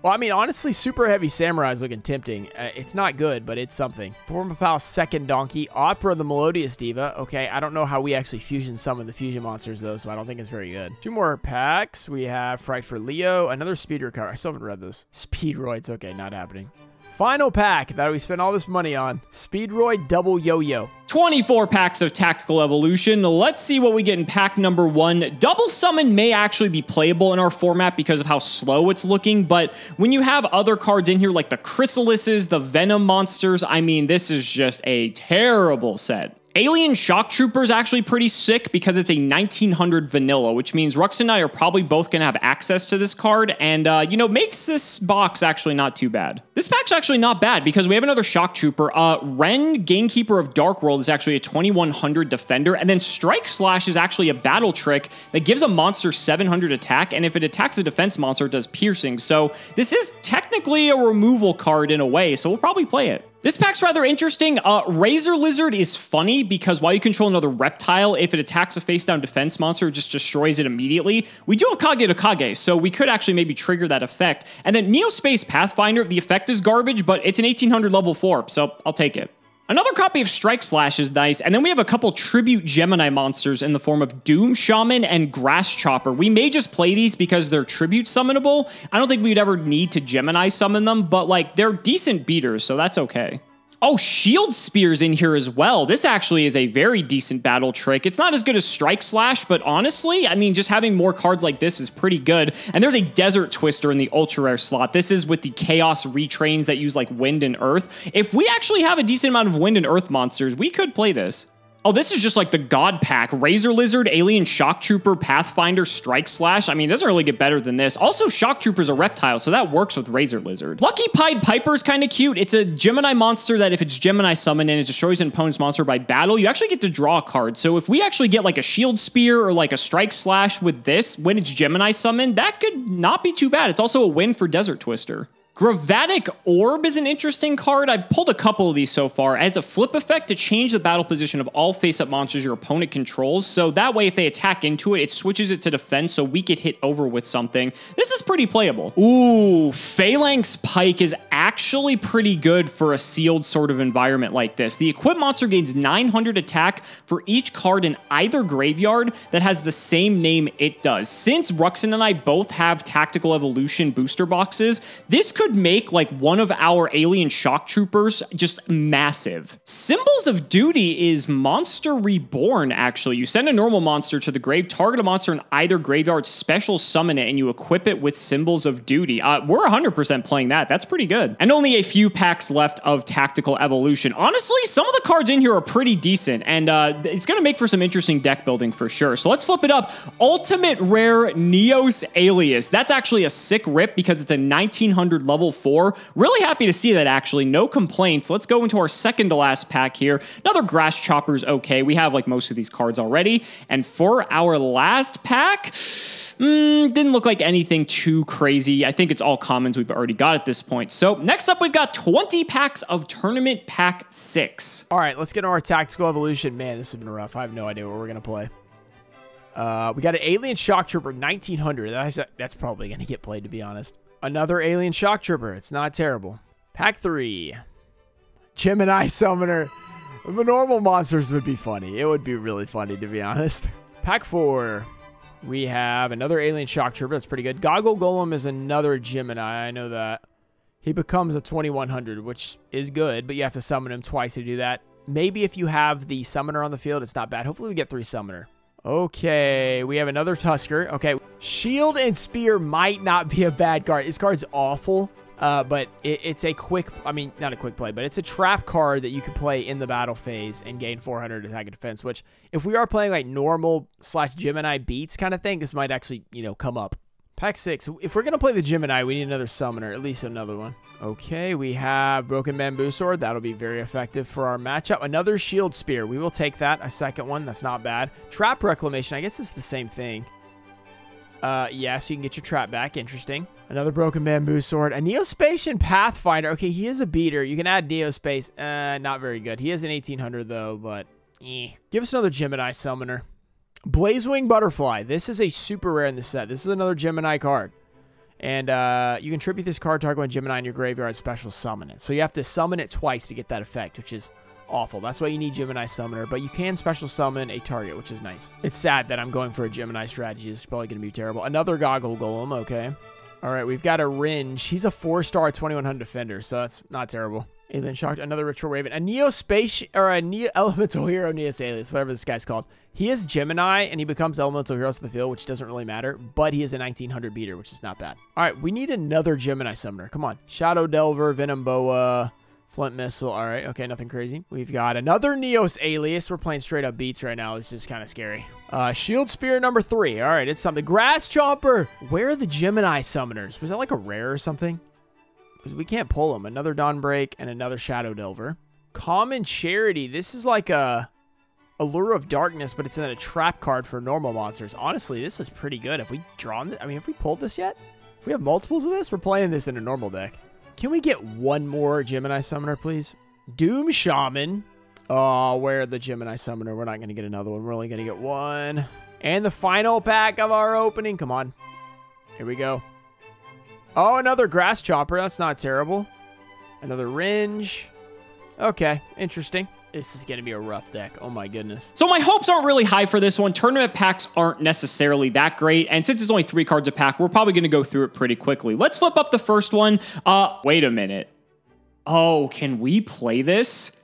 Well, I mean, honestly, Super Heavy Samurai is looking tempting. Uh, it's not good, but it's something. Form of Pal's Second Donkey. Opera, the Melodious Diva. Okay. I don't know how we actually fusion some of the fusion monsters, though, so I don't think it's very good. Two more packs. We have Fright for Leo. Another Speed Recover. I still haven't read this. Speedroids. Okay, not happening. Final pack that we spent all this money on. Speedroid Double Yo-Yo. twenty-four packs of Tactical Evolution. Let's see what we get in pack number one. Double Summon may actually be playable in our format because of how slow it's looking, but when you have other cards in here like the Chrysalises, the Venom monsters, I mean, this is just a terrible set. Alien Shock Trooper is actually pretty sick because it's a nineteen hundred vanilla, which means Rux and I are probably both going to have access to this card, and, uh, you know, makes this box actually not too bad. This pack's actually not bad because we have another Shock Trooper. Uh, Ren, Gamekeeper of Dark World, is actually a twenty-one hundred defender, and then Strike Slash is actually a battle trick that gives a monster seven hundred attack, and if it attacks a defense monster, it does piercing. So this is technically a removal card in a way, so we'll probably play it. This pack's rather interesting. Uh, Razor Lizard is funny because while you control another reptile, if it attacks a face-down defense monster, it just destroys it immediately. We do have Kagetokage, so we could actually maybe trigger that effect. And then Neospace Pathfinder, the effect is garbage, but it's an eighteen hundred level four, so I'll take it. Another copy of Strike Slash is nice, and then we have a couple Tribute Gemini monsters in the form of Doom Shaman and Grasschopper. We may just play these because they're Tribute summonable. I don't think we'd ever need to Gemini summon them, but like they're decent beaters, so that's okay. Oh, Shield Spear's in here as well. This actually is a very decent battle trick. It's not as good as Strike Slash, but honestly, I mean, just having more cards like this is pretty good. And there's a Desert Twister in the Ultra Rare slot. This is with the Chaos Retrains that use, like, Wind and Earth. If we actually have a decent amount of Wind and Earth monsters, we could play this. Oh, this is just like the God Pack. Razor Lizard, Alien Shock Trooper, Pathfinder, Strike Slash. I mean, it doesn't really get better than this. Also, Shock Trooper's a reptile, so that works with Razor Lizard. Lucky Pied Piper's kind of cute. It's a Gemini monster that if it's Gemini summoned and it destroys an opponent's monster by battle, you actually get to draw a card. So if we actually get like a Shield Spear or like a Strike Slash with this, when it's Gemini summoned, that could not be too bad. It's also a win for Desert Twister. Gravatic Orb is an interesting card. I've pulled a couple of these so far as a flip effect to change the battle position of all face-up monsters your opponent controls. So that way, if they attack into it, it switches it to defense so we get hit over with something. This is pretty playable. Ooh, Phalanx Pike is actually pretty good for a sealed sort of environment like this. The equipped monster gains nine hundred attack for each card in either graveyard that has the same name it does. Since Ruxin and I both have Tactical Evolution booster boxes, this could could make like one of our Alien Shock Troopers just massive. Symbols of Duty is Monster Reborn, actually. You send a normal monster to the grave, target a monster in either graveyard, special summon it, and you equip it with Symbols of Duty. Uh, we're one hundred percent playing that. That's pretty good. And only a few packs left of Tactical Evolution. Honestly, some of the cards in here are pretty decent, and uh, it's going to make for some interesting deck building for sure. So let's flip it up. Ultimate Rare Neos Alias. That's actually a sick rip because it's a nineteen hundred level four. Really happy to see that, actually. No complaints. Let's go into our second to last pack here. Another Grasschopper's okay. We have like most of these cards already. And for our last pack, mm, didn't look like anything too crazy. I think it's all commons we've already got at this point. So next up, we've got twenty packs of Tournament Pack six. All right, let's get into our Tactical Evolution. Man, this has been rough. I have no idea what we're going to play. Uh, we got an Alien Shock Trooper nineteen hundred. That's, that's probably going to get played, to be honest. Another Alien Shock Trooper. It's not terrible. Pack three. Gemini Summoner. The normal monsters would be funny. It would be really funny, to be honest. Pack four. We have another Alien Shock Trooper. That's pretty good. Goggle Golem is another Gemini. I know that. He becomes a twenty-one hundred, which is good, but you have to summon him twice to do that. Maybe if you have the Summoner on the field, it's not bad. Hopefully we get three Summoner. Okay, we have another Tusker. Okay, Shield and Spear might not be a bad card. This card's awful, uh, but it, it's a quick, I mean, not a quick play, but it's a trap card that you can play in the battle phase and gain four hundred attack and defense, which if we are playing like normal slash Gemini beats kind of thing, this might actually, you know, come up. Pack six, if we're going to play the Gemini, we need another Summoner, at least another one. Okay, we have Broken Bamboo Sword. That'll be very effective for our matchup. Another Shield Spear. We will take that. A second one. That's not bad. Trap Reclamation. I guess it's the same thing. Uh, yeah, so you can get your trap back. Interesting. Another broken bamboo sword. A Neospace Pathfinder. Okay, he is a beater. You can add Neospace. Uh, not very good. He is an eighteen hundred, though, but eh. Give us another Gemini Summoner. Blazewing Butterfly. This is a super rare in the set. This is another Gemini card. And uh, you can tribute this card, target one Gemini in your graveyard, special summon it. So you have to summon it twice to get that effect, which is awful. That's why you need Gemini Summoner, but you can special summon a target, which is nice. It's sad that I'm going for a Gemini strategy. It's probably going to be terrible. Another Goggle Golem, okay. All right, we've got a Ringe. He's a four-star twenty-one hundred defender, so that's not terrible. Alien Shock, another Ritual Raven. A Neospace, or a Neo Elemental Hero, Neos Alias, whatever this guy's called. He is Gemini, and he becomes Elemental Heroes of the Field, which doesn't really matter, but he is a nineteen hundred beater, which is not bad. All right, we need another Gemini Summoner. Come on. Shadow Delver, Venom Boa, Flint Missile. All right, okay, nothing crazy. We've got another Neos Alias. We're playing straight up beats right now. This is kind of scary. Uh, Shield Spear number three. All right, it's something. Grasschopper. Where are the Gemini Summoners? Was that like a rare or something? Because we can't pull them. Another Dawnbreak and another Shadow Delver. Common Charity. This is like a Allure of Darkness, but it's in a trap card for normal monsters. Honestly, this is pretty good. Have we drawn this? I mean, have we pulled this yet? If we have multiples of this, we're playing this in a normal deck. Can we get one more Gemini Summoner, please? Doom Shaman. Oh, where the Gemini Summoner? We're not going to get another one. We're only going to get one. And the final pack of our opening. Come on. Here we go. Oh, another Grasschopper. That's not terrible. Another Ringe. Okay, interesting. This is going to be a rough deck. Oh, my goodness. So my hopes aren't really high for this one. Tournament packs aren't necessarily that great. And since it's only three cards a pack, we're probably going to go through it pretty quickly. Let's flip up the first one. Uh, wait a minute. Oh, can we play this?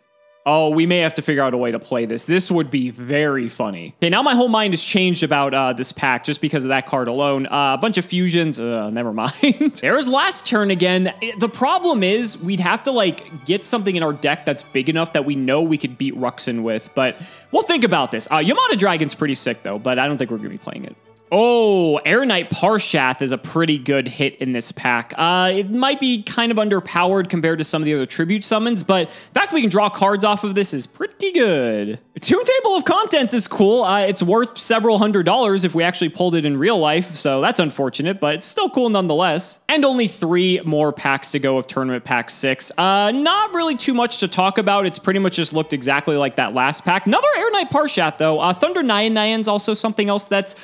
Oh, we may have to figure out a way to play this. This would be very funny. Okay, now my whole mind has changed about uh, this pack just because of that card alone. Uh, a bunch of fusions, uh, never mind. There's last turn again. It, the problem is we'd have to like get something in our deck that's big enough that we know we could beat Ruxin with, but we'll think about this. Uh, Yamada Dragon's pretty sick though, but I don't think we're gonna be playing it. Oh, Air Knight Parshath is a pretty good hit in this pack. Uh, it might be kind of underpowered compared to some of the other tribute summons, but the fact we can draw cards off of this is pretty good. Toon Table of Contents is cool. Uh, it's worth several hundred dollars if we actually pulled it in real life, so that's unfortunate, but it's still cool nonetheless. And only three more packs to go of Tournament Pack six. Uh, not really too much to talk about. It's pretty much just looked exactly like that last pack. Another Air Knight Parshath, though. Uh, Thunder Nyan Nyan's also something else that's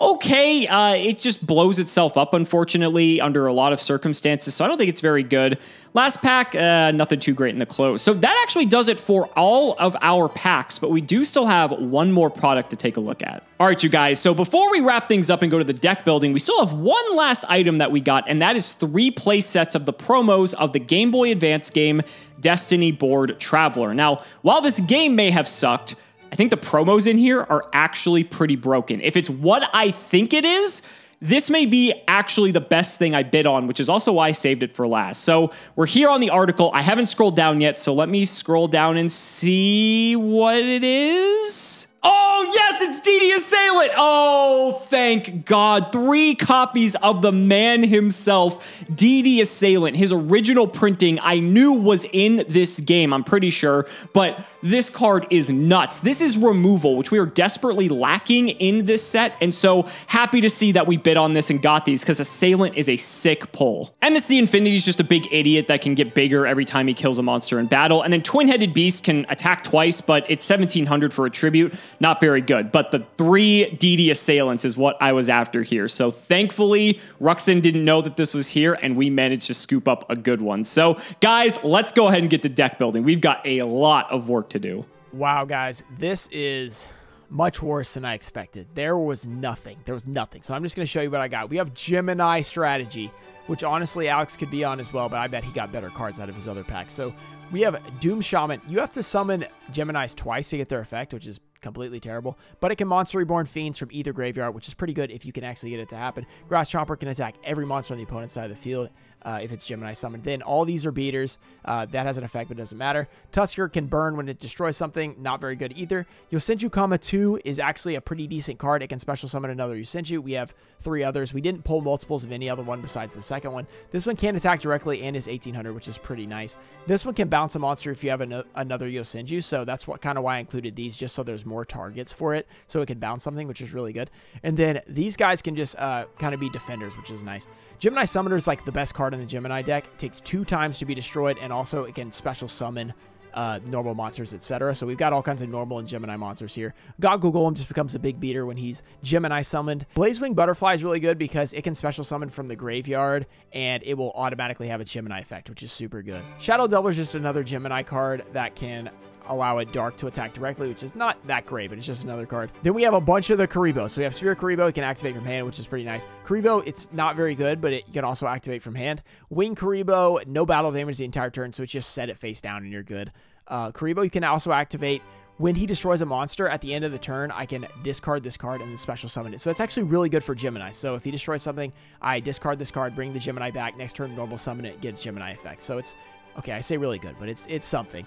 okay, uh, it just blows itself up, unfortunately, under a lot of circumstances, so I don't think it's very good. Last pack, uh, nothing too great in the close. So that actually does it for all of our packs, but we do still have one more product to take a look at. All right, you guys, so before we wrap things up and go to the deck building, we still have one last item that we got, and that is three play sets of the promos of the Game Boy Advance game, Destiny Board Traveler. Now, while this game may have sucked, I think the promos in here are actually pretty broken. If it's what I think it is, this may be actually the best thing I bid on, which is also why I saved it for last. So we're here on the article. I haven't scrolled down yet, so let me scroll down and see what it is. Oh, yes, it's D D Assailant. Oh, thank God. Three copies of the man himself, D D Assailant. His original printing I knew was in this game, I'm pretty sure, but this card is nuts. This is removal, which we are desperately lacking in this set, and so happy to see that we bid on this and got these, because Assailant is a sick pull. M S D Infinity is just a big idiot that can get bigger every time he kills a monster in battle, and then Twin-Headed Beast can attack twice, but it's seventeen hundred for a tribute. Not very good, but the three D D Assailants is what I was after here. So thankfully, Ruxin didn't know that this was here, and we managed to scoop up a good one. So guys, let's go ahead and get to deck building. We've got a lot of work to do. Wow, guys, this is much worse than I expected. There was nothing. There was nothing. So I'm just going to show you what I got. We have Gemini Strategy, which honestly Alex could be on as well, but I bet he got better cards out of his other packs. So we have Doom Shaman. You have to summon Geminis twice to get their effect, which is completely terrible, but it can monster reborn fiends from either graveyard, which is pretty good if you can actually get it to happen. Grasschopper can attack every monster on the opponent's side of the field. uh, if it's Gemini Summoned. Then all these are beaters. Uh, that has an effect, but it doesn't matter. Tusker can burn when it destroys something. Not very good either. Yosenju Kama two is actually a pretty decent card. It can special summon another Yosenju. We have three others. We didn't pull multiples of any other one besides the second one. This one can attack directly and is eighteen hundred, which is pretty nice. This one can bounce a monster if you have an another Yosenju, so that's what kind of why I included these, just so there's more targets for it, so it can bounce something, which is really good. And then these guys can just uh, kind of be defenders, which is nice. Gemini Summoner is like the best card in the Gemini deck. It takes two times to be destroyed, and also it can special summon Uh, normal monsters, et cetera. So we've got all kinds of normal and Gemini monsters here. Goggle Golem just becomes a big beater when he's Gemini summoned. Blazewing Butterfly is really good because it can special summon from the graveyard and it will automatically have a Gemini effect, which is super good. Shadow Delver is just another Gemini card that can allow a Dark to attack directly, which is not that great, but it's just another card. Then we have a bunch of the Kuriboh. So we have Sphere Kuriboh. It can activate from hand, which is pretty nice. Kuriboh, it's not very good, but it can also activate from hand. Winged Kuriboh, no battle damage the entire turn, so it's just set it face down and you're good. Uh, Kuriboh, you can also activate when he destroys a monster at the end of the turn. I can discard this card and then special summon it. So that's actually really good for Gemini. So if he destroys something, I discard this card, bring the Gemini back. Next turn, normal summon it, gets Gemini effect. So it's, okay, I say really good, but it's it's something.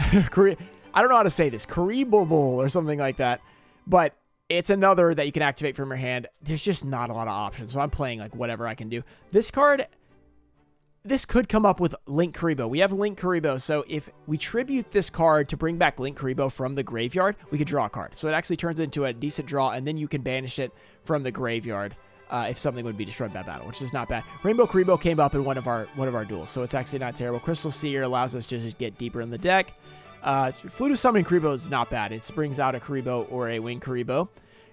I don't know how to say this, Kuriboh or something like that, but it's another that you can activate from your hand. There's just not a lot of options, so I'm playing like whatever I can do. This card, this could come up with Linkuriboh. We have Linkuriboh, so if we tribute this card to bring back Linkuriboh from the graveyard, we could draw a card. So it actually turns into a decent draw, and then you can banish it from the graveyard. Uh, if something would be destroyed by battle, which is not bad. Rainbow Kuriboh came up in one of our one of our duels, so it's actually not terrible. Crystal Seer allows us to just get deeper in the deck. Uh, Flute of Summoning Kuriboh is not bad. It brings out a Kuriboh or a Winged Kuriboh.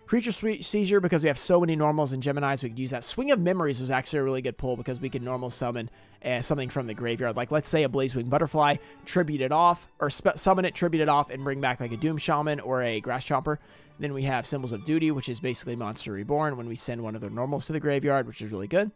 Creature Seizure, because we have so many normals and Geminis, we could use that. Swing of Memories was actually a really good pull because we could normal summon uh, something from the graveyard. Like, let's say a Blazewing Butterfly, tribute it off, or summon it, tribute it off, and bring back like a Doom Shaman or a Grasschopper. Then we have Symbols of Duty, which is basically Monster Reborn when we send one of their normals to the graveyard, which is really good.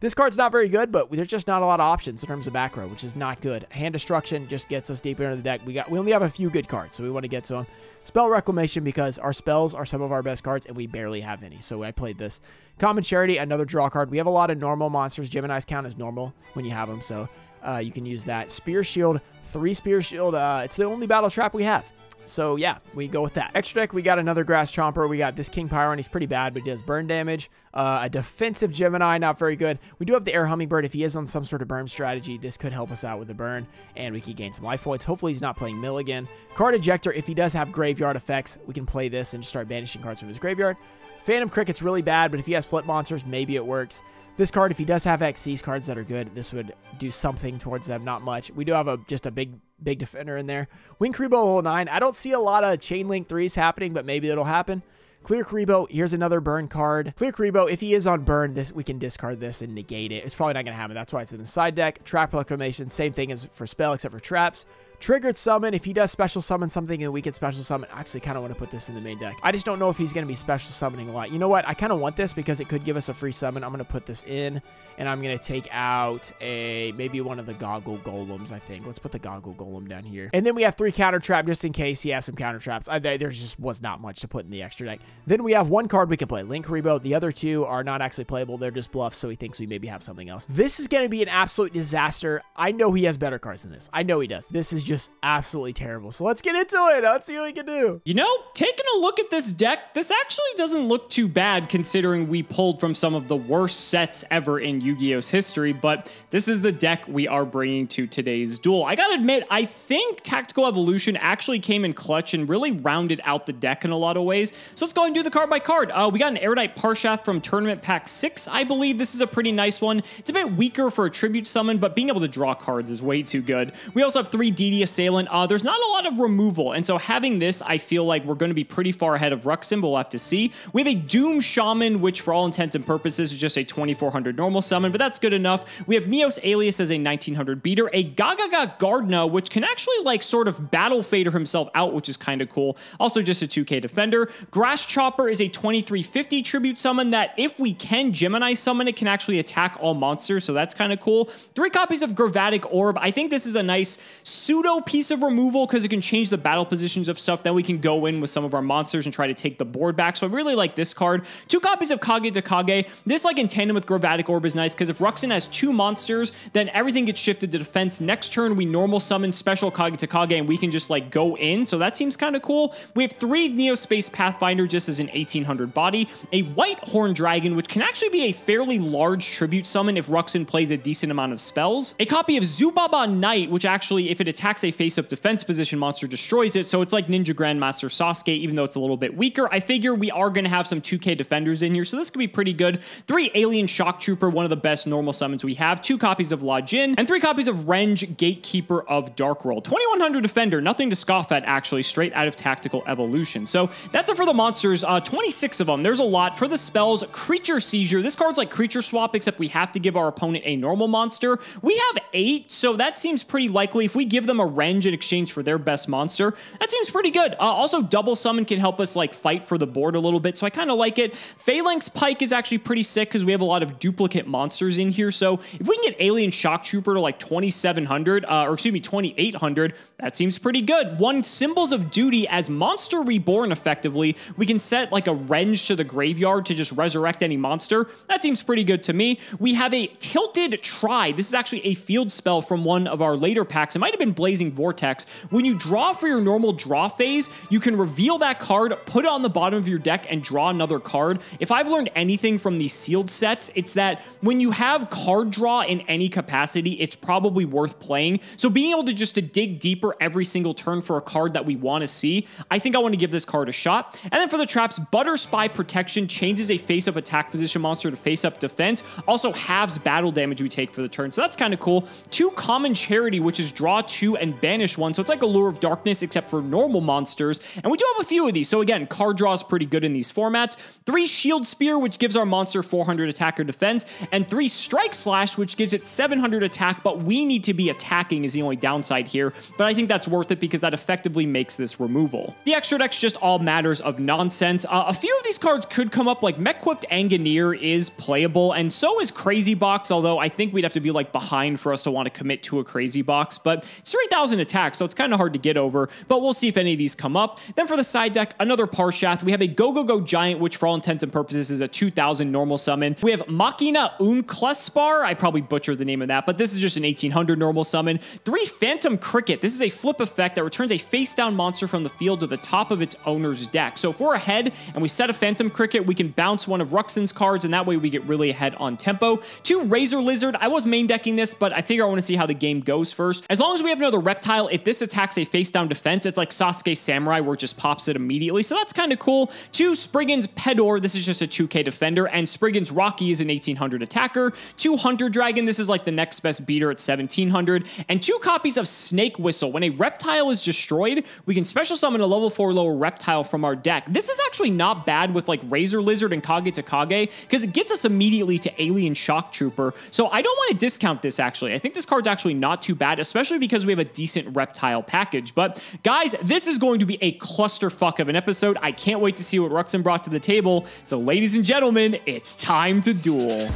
This card's not very good, but there's just not a lot of options in terms of back row, which is not good. Hand Destruction just gets us deeper into the deck. We got we only have a few good cards, so we want to get to them. Spell Reclamation, because our spells are some of our best cards, and we barely have any, so I played this. Common Charity, another draw card. We have a lot of normal monsters. Gemini's count as normal when you have them, so uh, you can use that. Spear Shield, three Spear Shield. Uh, it's the only battle trap we have. So, yeah, we go with that. Extra deck, we got another Grass Chomper. We got this King Pyron. He's pretty bad, but he does burn damage. Uh, a defensive Gemini, not very good. We do have the Air Hummingbird. If he is on some sort of burn strategy, this could help us out with the burn, and we could gain some life points. Hopefully, he's not playing Milligan. Card Ejector, if he does have graveyard effects, we can play this and just start banishing cards from his graveyard. Phantom Cricket's really bad, but if he has flip monsters, maybe it works. This card, if he does have X C's cards that are good, this would do something towards them. Not much. We do have a just a big, big defender in there. Wing Kuriboh nine. I don't see a lot of Chain Link threes happening, but maybe it'll happen. Clear Kuriboh. Here's another burn card. Clear Kuriboh. If he is on burn, this we can discard this and negate it. It's probably not going to happen. That's why it's in the side deck. Trap Reclamation. Same thing as for spell, except for traps. Triggered Summon, if he does special summon something and we can special summon, I actually kind of want to put this in the main deck. I just don't know if he's going to be special summoning a lot. You know what? I kind of want this because it could give us a free summon. I'm going to put this in and I'm going to take out a, maybe one of the Goggle Golems, I think. Let's put the Goggle Golem down here. And then we have three Counter Trap just in case he has some Counter Traps. I, there just was not much to put in the extra deck. Then we have one card we can play, Linkuriboh. The other two are not actually playable. They're just bluffs, so he thinks we maybe have something else. This is going to be an absolute disaster. I know he has better cards than this. I know he does. This is just absolutely terrible. So let's get into it. Let's see what we can do. You know, taking a look at this deck, this actually doesn't look too bad considering we pulled from some of the worst sets ever in Yu-Gi-Oh's history, but this is the deck we are bringing to today's duel. I gotta admit, I think Tactical Evolution actually came in clutch and really rounded out the deck in a lot of ways. So let's go and do the card by card. Uh, we got an Erudite Parshath from Tournament Pack six, I believe. This is a pretty nice one. It's a bit weaker for a Tribute Summon, but being able to draw cards is way too good. We also have three D D Assailant. Uh, there's not a lot of removal, and so having this, I feel like we're going to be pretty far ahead of Ruxin, but we'll have to see. We have a Doom Shaman, which for all intents and purposes is just a twenty-four hundred normal summon, but that's good enough. We have Neos Alias as a nineteen hundred beater, a Gagaga Gardna, which can actually like sort of battle fader himself out, which is kind of cool. Also just a two K defender. Grasschopper is a twenty-three fifty tribute summon that if we can Gemini summon, it can actually attack all monsters, so that's kind of cool. Three copies of Gravatic Orb. I think this is a nice pseudo Pseudo piece of removal because it can change the battle positions of stuff. Then we can go in with some of our monsters and try to take the board back. So I really like this card. Two copies of Kagetokage. This, like, in tandem with Gravatic Orb is nice because if Ruxin has two monsters, then everything gets shifted to defense. Next turn, we normal summon special Kagetokage and we can just, like, go in. So that seems kind of cool. We have three Neospace Pathfinder just as an eighteen hundred body. A White Horn Dragon, which can actually be a fairly large tribute summon if Ruxin plays a decent amount of spells. A copy of Zubaba Knight, which actually, if it attacks a face-up defense position monster, destroys it. So it's like Ninja Grandmaster Sasuke, even though it's a little bit weaker. I figure we are going to have some two K defenders in here, so this could be pretty good. Three Alien Shock Trooper, one of the best normal summons we have. Two copies of La Jin, and three copies of Renge, Gatekeeper of Darkworld. twenty-one hundred defender, nothing to scoff at, actually, straight out of Tactical Evolution. So that's it for the monsters. Uh, twenty-six of them. There's a lot. For the spells, Creature Seizure. This card's like Creature Swap, except we have to give our opponent a normal monster. We have eight, so that seems pretty likely. If we give them a Renge in exchange for their best monster, that seems pretty good. Uh, also, Double Summon can help us, like, fight for the board a little bit, so I kind of like it. Phalanx Pike is actually pretty sick because we have a lot of duplicate monsters in here, so if we can get Alien Shock Trooper to, like, twenty-seven hundred, uh, or excuse me, twenty-eight hundred, that seems pretty good. One Symbols of Duty as Monster Reborn, effectively. We can set, like, a Renge to the graveyard to just resurrect any monster. That seems pretty good to me. We have a Tilted Try. This is actually a field spell from one of our later packs. It might have been Blazing Vortex. When you draw for your normal draw phase, you can reveal that card, put it on the bottom of your deck, and draw another card. If I've learned anything from these sealed sets, it's that when you have card draw in any capacity, it's probably worth playing. So being able to just to dig deeper every single turn for a card that we want to see, I think I want to give this card a shot. And then for the traps, Butter Spy Protection changes a face-up attack position monster to face-up defense. Also halves battle damage we take for the turn, so that's kind of cool. Two Common Charity, which is draw two and banish one, so it's like Allure of Darkness except for normal monsters, and we do have a few of these, so again, card draw is pretty good in these formats. Three Shield Spear, which gives our monster four hundred attack or defense, and three Strike Slash, which gives it seven hundred attack, but we need to be attacking is the only downside here, but I think that's worth it because that effectively makes this removal. The extra deck's just all matters of nonsense. Uh, a few of these cards could come up, like Mechquipped Anganeer is playable, and so is Crazy Box, although I think we'd have to be like behind for us to want to commit to a Crazy Box, but it's three thousand attack, so it's kind of hard to get over, but we'll see if any of these come up. Then for the side deck, another Parshath. We have a Go-Go-Go Giant, which for all intents and purposes is a two thousand normal summon. We have Machina Umklespar. I probably butchered the name of that, but this is just an eighteen hundred normal summon. Three Phantom Cricket. This is a flip effect that returns a face-down monster from the field to the top of its owner's deck. So if we're ahead and we set a Phantom Cricket, we can bounce one of Ruxin's cards, and that way we get really ahead on tempo. Two Razor Lizard. I was main decking this, but I figure I want to see how the game goes first. As long as we have another Reptile, if this attacks a face-down defense, it's like Sasuke Samurai where it just pops it immediately, so that's kind of cool. Two Spriggan's Pedor. This is just a two K defender, and Spriggan's Rocky is an eighteen hundred attacker. Two Hunter Dragon. This is like the next best beater at seventeen hundred, and two copies of Snake Whistle. When a Reptile is destroyed, we can special summon a level four lower Reptile from our deck. This is actually not bad with like Razor Lizard and Kagetokage because it gets us immediately to Alien Shock Trooper, so I don't want to discount this actually. I think this card's actually not too bad, especially because we have a decent Reptile package. But guys, this is going to be a clusterfuck of an episode. I can't wait to see what Ruxin brought to the table. So ladies and gentlemen, it's time to duel.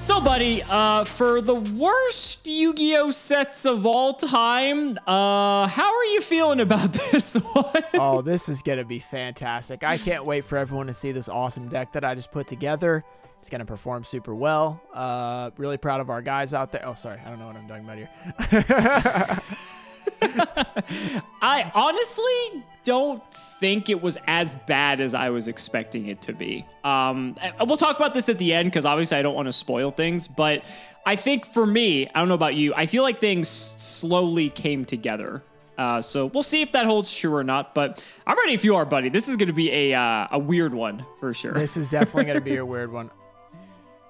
So, buddy, uh, for the worst Yu-Gi-Oh! Sets of all time, uh, how are you feeling about this one? Oh, this is going to be fantastic. I can't wait for everyone to see this awesome deck that I just put together. It's going to perform super well. Uh, really proud of our guys out there. Oh, sorry. I don't know what I'm talking about here. I honestly don't think it was as bad as I was expecting it to be. Um, we'll talk about this at the end because obviously I don't want to spoil things, but I think for me, I don't know about you, I feel like things slowly came together. Uh, so we'll see if that holds true or not, but I'm ready if you are, buddy. This is going to be a, uh, a weird one for sure. This is definitely going to be a weird one.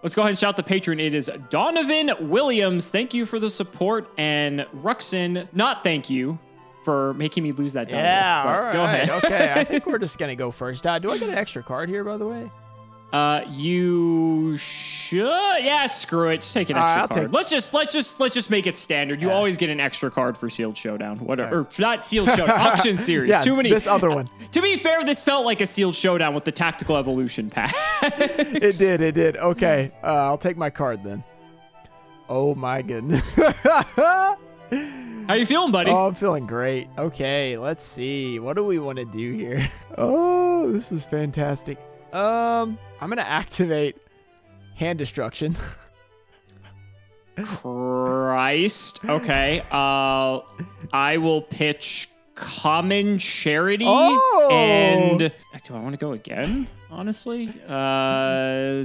Let's go ahead and shout the patron. It is Donovan Williams. Thank you for the support. And Ruxin, not thank you for making me lose that. Donovan. Yeah, but all right. Go ahead. Okay, I think we're just going to go first. Uh, do I get an extra card here, by the way? Uh, you should. Yeah, screw it. Just take an extra right, card. Take... Let's just let's just let's just make it standard. You yeah. always get an extra card for Sealed Showdown, whatever. Okay. Or not Sealed Showdown. Auction Series. Yeah, too many. This other one. Uh, to be fair, this felt like a Sealed Showdown with the Tactical Evolution pack. It did. It did. Okay. Uh, I'll take my card then. Oh my goodness. How you feeling, buddy? Oh, I'm feeling great. Okay, let's see. What do we want to do here? Oh, this is fantastic. Um, I'm going to activate Hand Destruction. Christ. Okay. Uh, I will pitch Common Charity. Oh! And do I want to go again? Honestly, uh,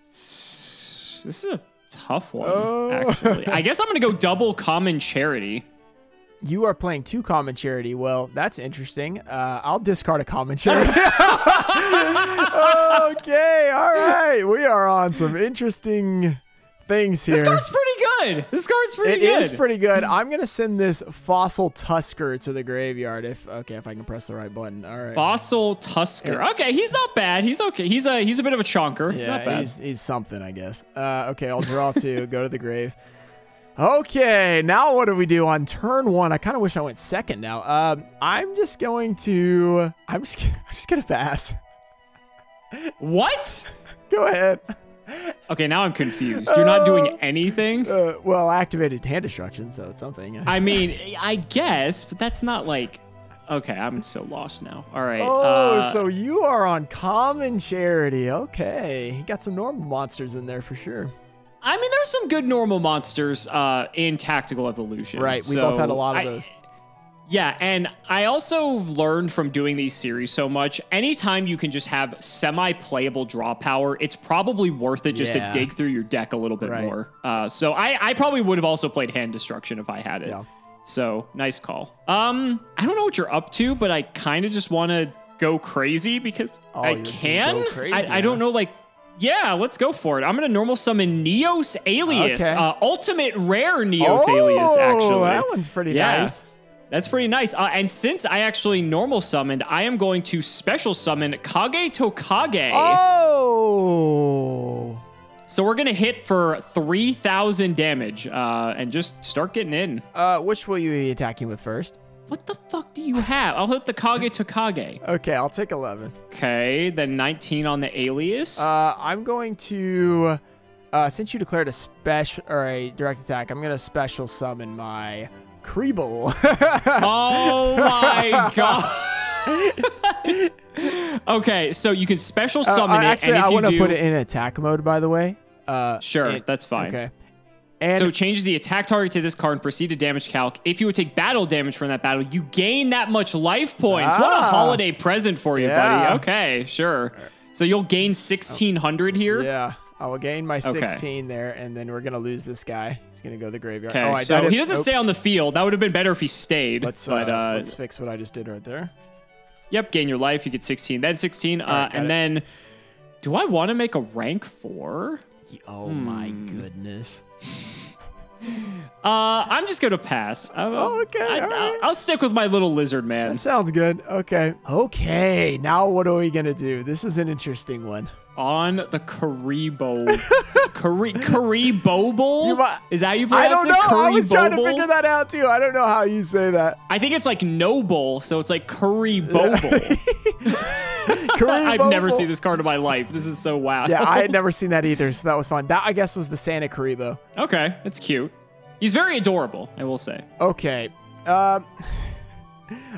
this is a tough one. Oh. Actually, I guess I'm gonna go double Common Charity. You are playing two Common Charity. Well, that's interesting. Uh, I'll discard a Common Charity. Okay, all right. We are on some interesting things here. This card's pretty good. This card's pretty it good. It is pretty good. I'm gonna send this Fossil Tusker to the graveyard. If okay, if I can press the right button. All right. Fossil Tusker. Hey. Okay, he's not bad. He's okay. He's a he's a bit of a chonker. Yeah, he's not bad. He's, he's something, I guess. Uh, okay, I'll draw two. Go to the grave. Okay, now what do we do on turn one? I kind of wish I went second now. Um, I'm just going to. I'm just. I'm just gonna pass. What? Go ahead. Okay, now I'm confused. You're not doing anything? Uh, well, I activated Hand Destruction, so it's something. I mean, I guess, but that's not like... Okay, I'm so lost now. All right. Oh, uh, so you are on Common Charity. Okay. You got some normal monsters in there for sure. I mean, there's some good normal monsters uh, in Tactical Evolution. Right, we so both had a lot of I, those. Yeah, and I also learned from doing these series so much, anytime you can just have semi-playable draw power, it's probably worth it just yeah. to dig through your deck a little bit right. more. Uh, so I, I probably would have also played Hand Destruction if I had it. Yeah. So nice call. Um, I don't know what you're up to, but I kind of just want to go crazy because oh, I can. Crazy, I, yeah. I don't know, like, yeah, let's go for it. I'm going to normal summon Neos Alias, okay. uh, ultimate rare Neos oh, Alias, actually. That one's pretty yeah. nice. That's pretty nice. Uh, and since I actually normal summoned, I am going to special summon Kagetokage. Oh! So we're going to hit for three thousand damage uh, and just start getting in. Uh, which will you be attacking with first? What the fuck do you have? I'll hit the Kagetokage. Okay, I'll take eleven. Okay, then nineteen on the Alias. Uh, I'm going to... Uh, since you declared a special or a direct attack, I'm going to special summon my... Kuriboh. Oh my god. Okay, so you can special summon uh, it. Actually, and if I want to put it in attack mode, by the way. Uh, sure, it, that's fine. Okay. And so change the attack target to this card and proceed to damage calc. If you would take battle damage from that battle, you gain that much life points. Ah, what a holiday present for you, yeah. buddy. Okay, sure. So you'll gain sixteen hundred here. Yeah. I will gain my sixteen okay. there, and then we're going to lose this guy. He's going to go to the graveyard. Okay, oh, I so he doesn't Oops. stay on the field. That would have been better if he stayed. Let's, but, uh, uh, let's fix what I just did right there. Yep, gain your life. You get sixteen, then sixteen. Right, uh, and it. then, do I want to make a rank four? Oh, hmm. my goodness. Uh, I'm just going to pass. I'm, oh, okay. I, right. I'll, I'll stick with my little lizard man. That sounds good. Okay. Okay. Now what are we going to do? This is an interesting one. On the Kuriboh. Kuri Kuriboh? Is that how you pronounce it? I don't know. Kuriboh? I was trying to figure that out, too. I don't know how you say that. I think it's like noble, so it's like Kuriboh. I've never seen this card in my life. This is so wild. Yeah, I had never seen that either, so that was fun. That, I guess, was the Santa Kuriboh. Okay, that's cute. He's very adorable, I will say. Okay. Um,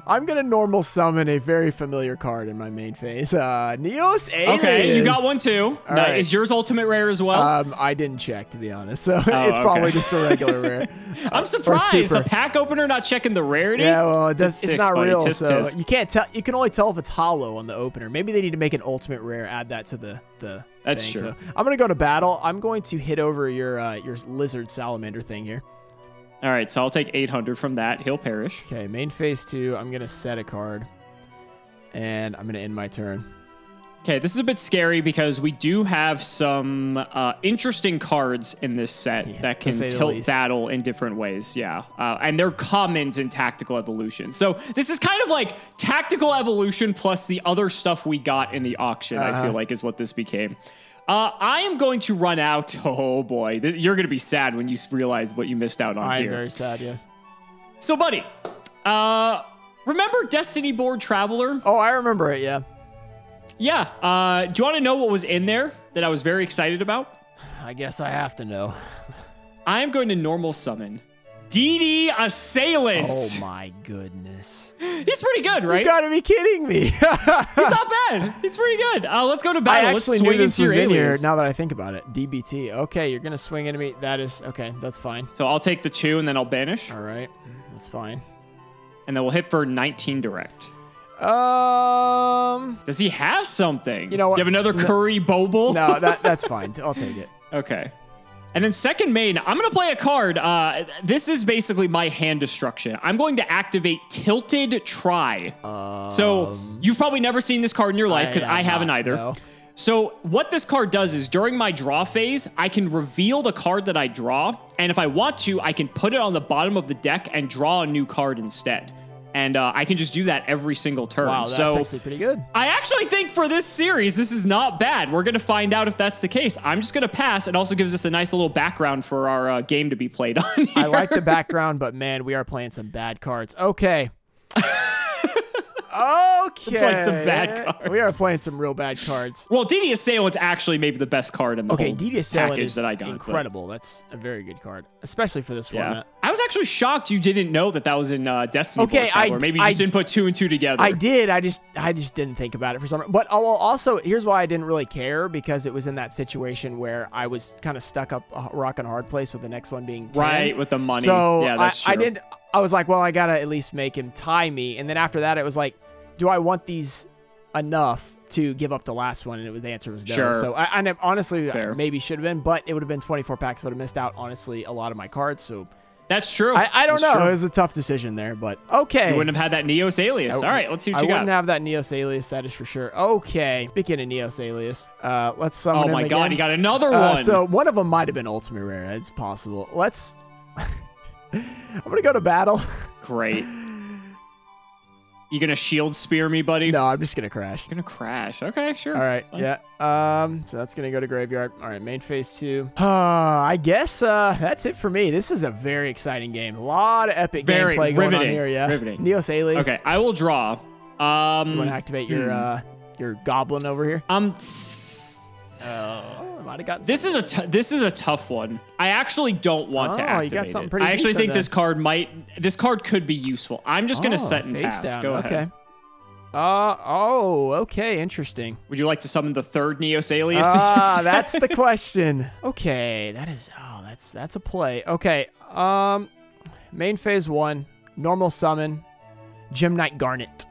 I'm going to normal summon a very familiar card in my main phase. Uh, Neos Alias. Okay, you got one too. Now, right. Is yours ultimate rare as well? Um, I didn't check, to be honest. So oh, it's okay. probably just a regular rare. Uh, I'm surprised. The pack opener not checking the rarity? Yeah, well, it does, it's, it's six, not buddy. real. Tisk, so tisk. You can't tell. You can only tell if it's hollow on the opener. Maybe they need to make an ultimate rare, add that to the... the That's true. So I'm going to go to battle. I'm going to hit over your uh, your lizard salamander thing here. All right, so I'll take eight hundred from that. He'll perish. Okay, main phase two. I'm going to set a card, and I'm going to end my turn. Okay, this is a bit scary because we do have some uh, interesting cards in this set yeah, that can tilt battle in different ways. Yeah, uh, and they're commons in Tactical Evolution. So this is kind of like Tactical Evolution plus the other stuff we got in the auction, uh-huh. I feel like is what this became. Uh, I am going to run out. Oh, boy. This, you're going to be sad when you realize what you missed out on I here. I am very sad, yes. So, buddy, uh, remember Destiny Board Traveler? Oh, I remember it, yeah. Yeah. Uh, do you want to know what was in there that I was very excited about? I guess I have to know. I'm going to normal summon D D Assailant. Oh my goodness. He's pretty good, right? You gotta be kidding me. He's not bad. He's pretty good. Uh, let's go to battle. I actually knew this was in here now that I think about it. D B T. Okay, you're gonna swing into me. That is, okay, that's fine. So I'll take the two and then I'll banish. All right, that's fine. And then we'll hit for nineteen direct. Um. Does he have something? You know what? Do you have another no, Kuriboh? No, that, that's fine. I'll take it. Okay. And then second main, I'm going to play a card. Uh, this is basically my hand destruction. I'm going to activate Tilted Try. Um, so you've probably never seen this card in your life because I, I, I haven't not, either. No. So what this card does is during my draw phase, I can reveal the card that I draw. And if I want to, I can put it on the bottom of the deck and draw a new card instead. And uh, I can just do that every single turn. Wow, that's so, actually pretty good. I actually think for this series, this is not bad. We're going to find out if that's the case. I'm just going to pass. It also gives us a nice little background for our uh, game to be played on here. I like the background, but man, we are playing some bad cards. Okay. Okay. We're playing some bad cards. We are playing some real bad cards. Well, D D Assailant's actually maybe the best card in the okay, whole D D Assailant package is that I got. Incredible. But. That's a very good card, especially for this yeah. format. I was actually shocked you didn't know that that was in uh, Destiny. Okay, I or maybe you I, just didn't put two and two together. I did. I just I just didn't think about it for some reason. But I'll also, here's why I didn't really care, because it was in that situation where I was kind of stuck up a rock and hard place with the next one being ten. Right, with the money. So yeah, that's I, true. I did. I was like, well, I gotta at least make him tie me. And then after that, it was like, do I want these enough to give up the last one? And it was, the answer was no. Sure. So I, I honestly Fair. maybe should have been, but it would have been twenty-four packs. Would have missed out, honestly, a lot of my cards. So that's true. I, I don't that's know. True. It was a tough decision there, but okay. You wouldn't have had that Neos Alias. All right, let's see what I you got. I wouldn't have that Neos Alias. That is for sure. Okay. Speaking of Neos Alias, uh, let's summon him. Oh my him God, again. He got another uh, one. So one of them might have been ultimate rare. It's possible. Let's. I'm gonna go to battle. Great. You gonna shield spear me, buddy? No, I'm just gonna crash. You're gonna crash. Okay, sure. All right. Yeah. Um. So that's gonna go to graveyard. All right. Main phase two. Uh, I guess uh, that's it for me. This is a very exciting game. A lot of epic very gameplay going riveting. on here. Yeah. Riveting. Neos Alias. Okay. I will draw. Um. You wanna activate your hmm. uh your goblin over here? Um. Oh. This is a t this is a tough one. I actually don't want oh, to activate you got something pretty it. I actually think then. this card might this card could be useful. I'm just oh, gonna set and pass. Down. Go okay. ahead. Uh oh, okay, interesting. Would you like to summon the third Neos Alias? Ah, uh, that's the question. Okay, that is oh, that's that's a play. Okay, um, main phase one, normal summon, Gem-Knight Garnet.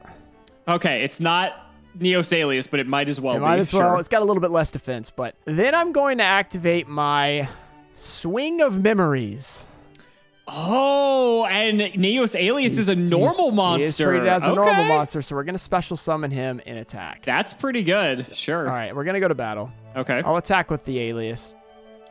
Okay, it's not Neos Alias, but it might as well it be. Might as well. Sure. It's got a little bit less defense, but then I'm going to activate my Swing of Memories. Oh, and Neos Alias he's, is a normal monster. He is treated as a okay. normal monster, so we're going to special summon him and attack. That's pretty good. So, sure. All right, we're going to go to battle. Okay. I'll attack with the Alias.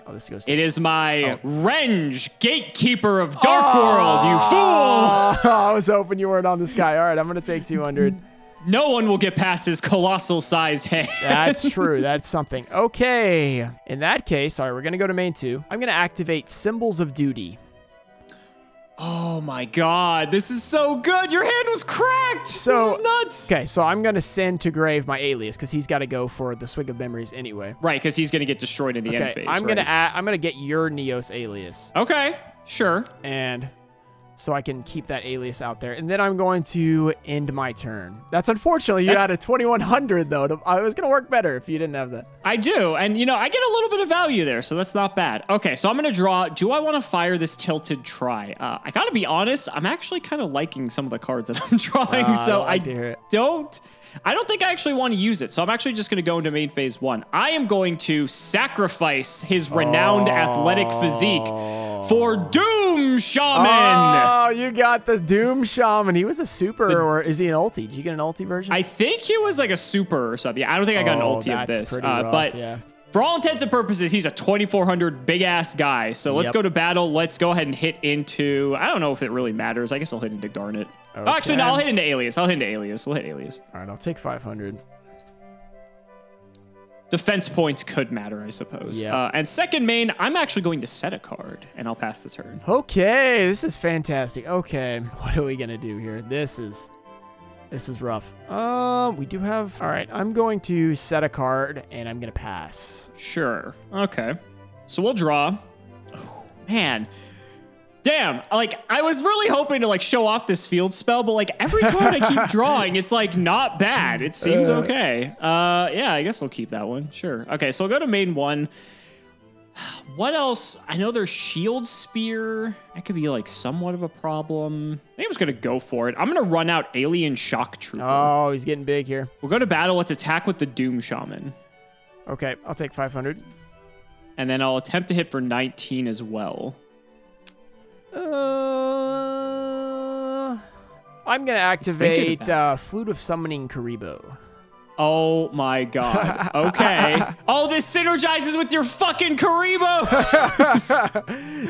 Oh, this goes. To it me. is my oh. Renge, Gatekeeper of Dark oh. World, you fool. Oh, I was hoping you weren't on this guy. All right, I'm going to take two hundred. No one will get past his colossal sized head. That's true. That's something. Okay. In that case, all right, we're going to go to main two. I'm going to activate Symbols of Duty. Oh my God. This is so good. Your hand was cracked. So, this is nuts. Okay. So I'm going to send to grave my Alias because he's got to go for the Swig of Memories anyway. Right. Because he's going to get destroyed in the okay, end phase. I'm going right? to I'm going to get your Neos Alias. Okay. Sure. And so I can keep that Alias out there. And then I'm going to end my turn. That's unfortunately, you That's, had a twenty-one hundred though. To, I was gonna work better if you didn't have that. I do, and you know, I get a little bit of value there, so that's not bad. Okay, so I'm gonna draw. Do I wanna fire this Tilted Try? Uh, I gotta be honest, I'm actually kind of liking some of the cards that I'm drawing, uh, so I, I don't, I don't think I actually wanna use it. So I'm actually just gonna go into main phase one. I am going to sacrifice his renowned oh. athletic physique for Doom Shaman. Oh, you got the Doom Shaman. He was a super, the, or is he an ulti? Did you get an ulti version? I think he was like a super or something. Yeah, I don't think I got oh, an ulti of this. Pretty uh, rough, but yeah. For all intents and purposes, he's a twenty-four hundred big-ass guy. So let's yep. go to battle. Let's go ahead and hit into... I don't know if it really matters. I guess I'll hit into Garnet. Okay. Oh, actually, no, I'll hit into Alias. I'll hit into Alias. We'll hit Alias. All right, I'll take five hundred. Defense points could matter, I suppose. Yeah. Uh, and second main, I'm actually going to set a card, and I'll pass the turn. Okay, this is fantastic. Okay, what are we gonna do here? This is, this is rough. Um, we do have. All right, I'm going to set a card, and I'm gonna pass. Sure. Okay. So we'll draw. Oh, man, damn, like, I was really hoping to, like, show off this field spell, but, like, every card I keep drawing, it's, like, not bad. It seems uh, okay. Uh, yeah, I guess we'll keep that one. Sure. Okay, so we'll go to main one. What else? I know there's Shield Spear. That could be, like, somewhat of a problem. I think I'm just going to go for it. I'm going to run out Alien Shock Trooper. Oh, he's getting big here. We'll go to battle. Let's attack with the Doom Shaman. Okay, I'll take five hundred. And then I'll attempt to hit for nineteen as well. Uh, I'm going to activate uh, Flute of Summoning Kuriboh. Oh my god. Okay. Oh, this synergizes with your fucking Kuriboh.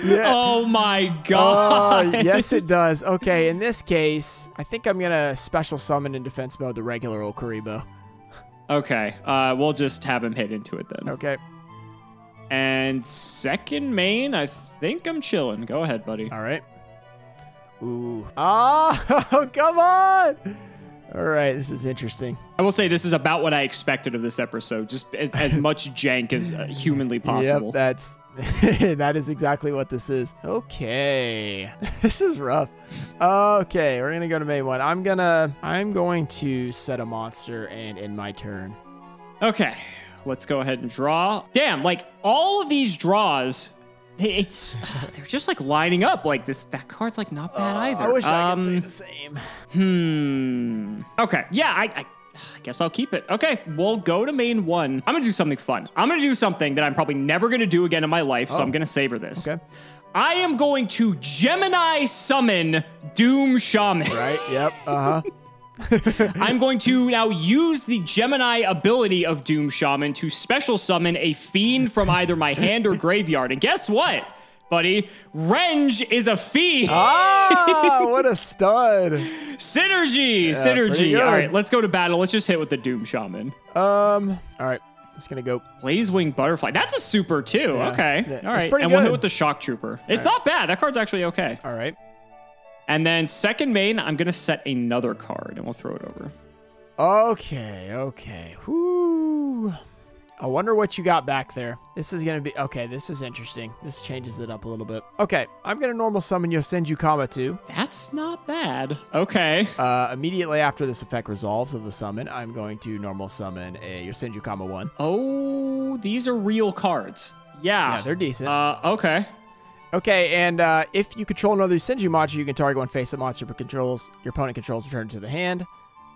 Yeah. Oh my god. Uh, yes, it does. Okay, in this case, I think I'm going to special summon in defense mode the regular old Kuriboh. Okay, uh, we'll just have him hit into it then. Okay. And second main, I think I'm chilling. Go ahead, buddy. All right. Ooh. Oh, come on. All right, this is interesting. I will say this is about what I expected of this episode, just as, as much jank as uh, humanly possible. Yep, that's, that is exactly what this is. Okay. This is rough. Okay, we're going to go to main one. I'm going to, I'm going to set a monster and end my turn. Okay. Let's go ahead and draw. Damn, like all of these draws, it's they're just like lining up like this. That card's like not bad uh, either. I wish um, I could say the same. Hmm. Okay. Yeah, I, I I guess I'll keep it. Okay, we'll go to main one. I'm gonna do something fun. I'm gonna do something that I'm probably never gonna do again in my life, oh. so I'm gonna savor this. Okay. I am going to Gemini Summon Doom Shaman. Right, yep, uh-huh. I'm going to now use the Gemini ability of Doom Shaman to special summon a fiend from either my hand or graveyard. And guess what, buddy? Renge is a fiend. Ah, what a stud. Synergy, yeah, synergy. All right, let's go to battle. Let's just hit with the Doom Shaman. Um, all right, it's going to go. Blaze Wing Butterfly. That's a super too. Yeah, okay, all right. It's pretty and good. We'll hit with the Shock Trooper. It's all not right. bad. That card's actually okay. All right. And then second main, I'm going to set another card, and we'll throw it over. Okay, okay. Whoo. I wonder what you got back there. This is going to be... Okay, this is interesting. This changes it up a little bit. Okay, I'm going to normal summon Yosenju Kama too. That's not bad. Okay. Uh, immediately after this effect resolves of the summon, I'm going to normal summon a Yosenju Kama one. Oh, these are real cards. Yeah. Yeah, they're decent. Uh, okay. Okay, and uh, if you control another Yosenju monster, you can target one face-up monster, but controls your opponent controls return to the hand.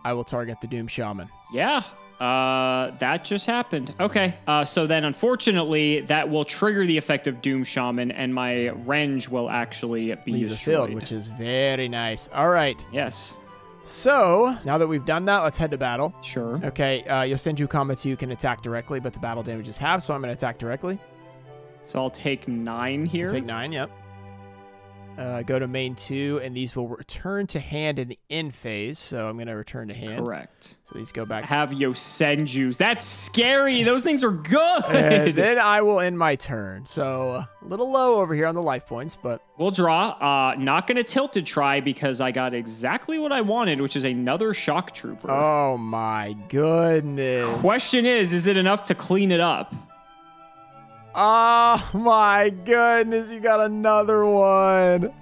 I will target the Doom Shaman. Yeah, uh, that just happened. Okay, uh, so then unfortunately, that will trigger the effect of Doom Shaman, and my Renge will actually be Leave destroyed. The field, which is very nice. All right. Yes. So, now that we've done that, let's head to battle. Sure. Okay, uh, Yosenju Kama two can attack directly, but the battle damage is half, so I'm going to attack directly. So I'll take nine here. I'll take nine, yep. Uh, go to main two, and these will return to hand in the end phase. So I'm going to return to hand. Correct. So these go back. Have Yosenjus. That's scary. Those things are good. And then I will end my turn. So a little low over here on the life points, but. We'll draw. Uh, not going to tilted try because I got exactly what I wanted, which is another Shock Trooper. Oh, my goodness. Question is, is it enough to clean it up? Oh my goodness, you got another one.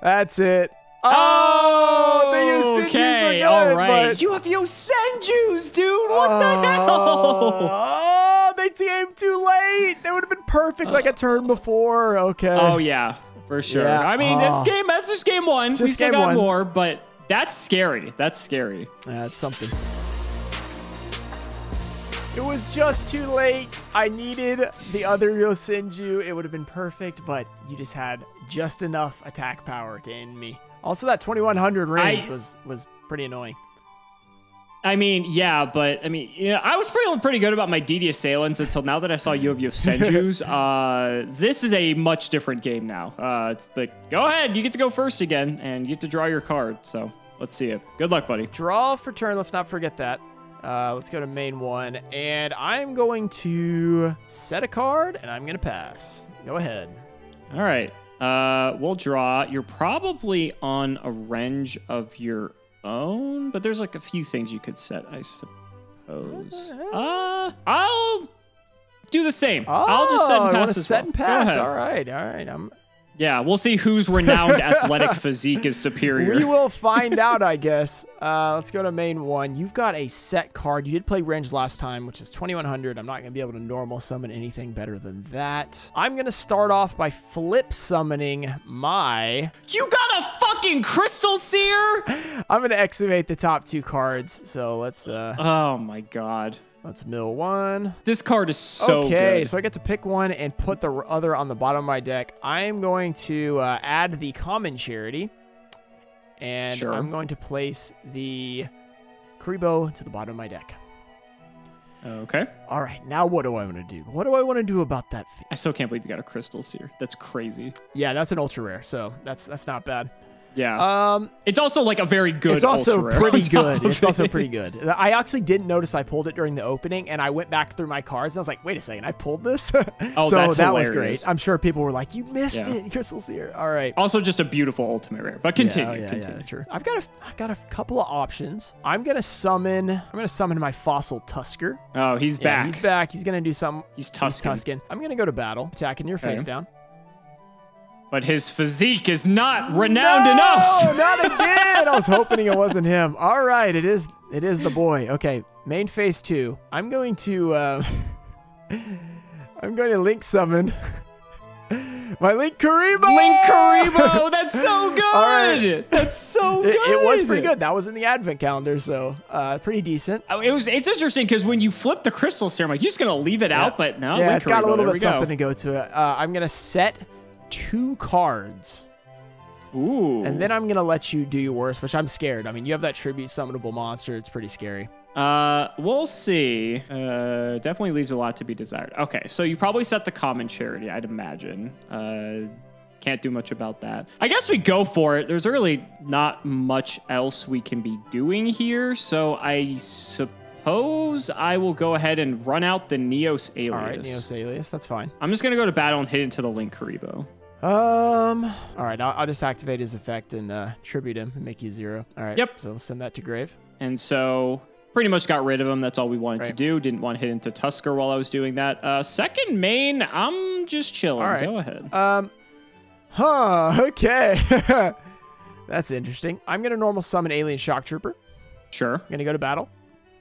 That's it. Oh, oh the Yosenjus okay, good, all right. But... You have Yosenjus, dude. What uh, the hell? Oh, they came too late. They would have been perfect uh, like a turn before. Okay. Oh, yeah, for sure. Yeah, I mean, uh, that's game. That's just game one. Just we still got one. more, but that's scary. That's scary. That's uh, something. It was just too late. I needed the other Yosenju. It would have been perfect, but you just had just enough attack power to end me. Also, that twenty-one hundred range I, was was pretty annoying. I mean, yeah, but I mean, you know, I was feeling pretty good about my D D Assailants until now that I saw you have Yosenjus. uh, this is a much different game now. Uh, it's like, go ahead, you get to go first again, and you get to draw your card. So let's see it. Good luck, buddy. Draw for turn. Let's not forget that. Uh, let's go to main one, and I'm going to set a card, and I'm going to pass. Go ahead. All right. Uh, we'll draw. You're probably on a range of your own, but there's like a few things you could set, I suppose. Uh, I'll do the same. Oh, I'll just set and pass. Set well. and pass. All right. All right. I'm Yeah, we'll see whose renowned athletic physique is superior. We will find out, I guess. Uh, let's go to main one. You've got a set card. You did play range last time, which is twenty-one hundred. I'm not going to be able to normal summon anything better than that. I'm going to start off by flip summoning my... You got a fucking Crystal Seer? I'm going to excavate the top two cards. So let's... Uh... Oh, my God. Let's mill one. This card is so okay, good. Okay, so I get to pick one and put the other on the bottom of my deck. I am going to uh, add the Common Charity. And sure. I'm going to place the Kuriboh to the bottom of my deck. Okay. All right, now what do I want to do? What do I want to do about that thing? I still can't believe you got a Crystal Seer. That's crazy. Yeah, that's an ultra rare, so that's that's not bad. Yeah. Um, it's also like a very good It's also ultra pretty good. It's it. also pretty good. I actually didn't notice I pulled it during the opening, and I went back through my cards, and I was like, wait a second, I pulled this? Oh, so that's that hilarious. was great. I'm sure people were like, you missed yeah. it, Crystal Seer. All right. Also just a beautiful ultimate rare, but continue. Yeah, yeah, continue. Yeah, true. I've got, a, I've got a couple of options. I'm going to summon, I'm going to summon my Fossil Tusker. Oh, he's yeah, back. He's back. He's going to do something. He's Tusking. He's Tusking. I'm going to go to battle, attacking your okay. face down. But his physique is not renowned no, enough. No, not again. I was hoping it wasn't him. All right, it is it is the boy. Okay, main phase two. I'm going to uh, I'm going to link summon my Linkuriboh. Linkuriboh, that's so good. Right. That's so good. It, it was pretty good. That was in the Advent Calendar, so uh, pretty decent. Oh, it was. It's interesting because when you flip the Crystal Serum, like you're just gonna leave it yeah. out, but no, yeah, Linkuriboh, it's got a little bit something go. to go to it. Uh, I'm gonna set. Two cards. Ooh. And then I'm going to let you do your worst, which I'm scared. I mean, you have that tribute summonable monster. It's pretty scary. Uh, we'll see. Uh, definitely leaves a lot to be desired. Okay, so you probably set the Common Charity, I'd imagine. Uh, can't do much about that. I guess we go for it. There's really not much else we can be doing here, so I suppose... Suppose I will go ahead and run out the Neos Alias. All right, Neos Alias, that's fine. I'm just going to go to battle and hit into the Linkuriboh. Um, all right, I'll, I'll just activate his effect and uh, tribute him and make you zero. All right, yep. So we'll send that to grave. And so pretty much got rid of him. That's all we wanted right. to do. Didn't want to hit into Tusker while I was doing that. Uh, second main, I'm just chilling. All right. Go ahead. Um, huh, okay. That's interesting. I'm going to normal summon Alien Shock Trooper. Sure. I'm going to go to battle.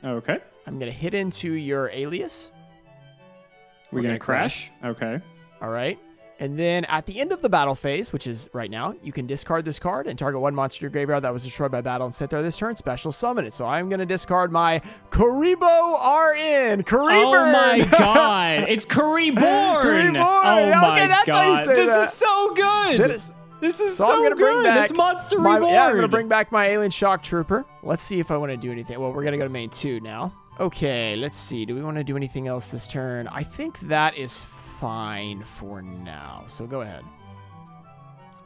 Okay. I'm going to hit into your alias. We're, We're going to crash. crash. Okay. All right. And then at the end of the battle phase, which is right now, you can discard this card and target one monster in your graveyard that was destroyed by battle and sit there this turn. Special summon it. So I'm going to discard my Kuriboh R N. Kuriboh. Oh, my God. It's Kuriboh. Kuriboh. Oh, okay, my that's God. How you say this that. is so good. That is This is so, so I'm gonna good. Bring back it's Monster my, Reborn. Yeah, I'm going to bring back my Alien Shock Trooper. Let's see if I want to do anything. Well, we're going to go to main two now. Okay, let's see. Do we want to do anything else this turn? I think that is fine for now. So go ahead.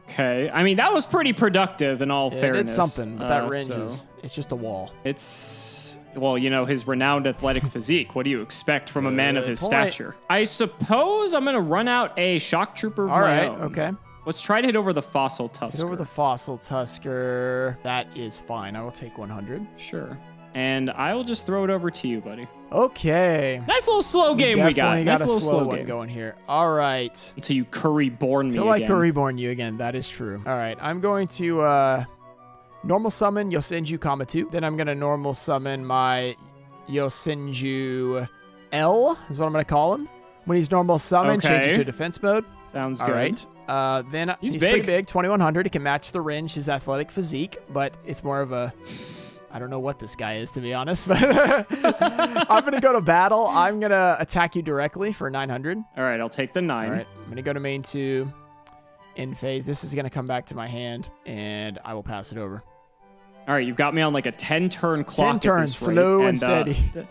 Okay. I mean, that was pretty productive in all it fairness. It's something, but that uh, range so. is it's just a wall. It's... Well, you know, his renowned athletic physique. What do you expect from a man of his point. stature? I suppose I'm going to run out a Shock Trooper. All right, own. okay. Let's try to hit over the Fossil Tusker. Hit over the Fossil Tusker. That is fine. I will take one hundred. Sure. And I will just throw it over to you, buddy. Okay. Nice little slow game we, we got. Nice got little slow, slow game. one going here. All right. Until you Kuriboh me Until again. Until I Kuriboh you again. That is true. All right. I'm going to uh, normal summon Yosenju Kama two. Then I'm going to normal summon my Yosenju L is what I'm going to call him. When he's normal summon, okay. changes to defense mode. Sounds All good. All right. Uh, then he's, he's big. pretty big, twenty-one hundred. It can match the range, his athletic physique, but it's more of a, I don't know what this guy is, to be honest. But I'm going to go to battle. I'm going to attack you directly for nine hundred. All right, I'll take the nine. All right, I'm going to go to main two, end phase. This is going to come back to my hand, and I will pass it over. All right, you've got me on like a ten turn clock. ten turns, slow and, and steady. Uh,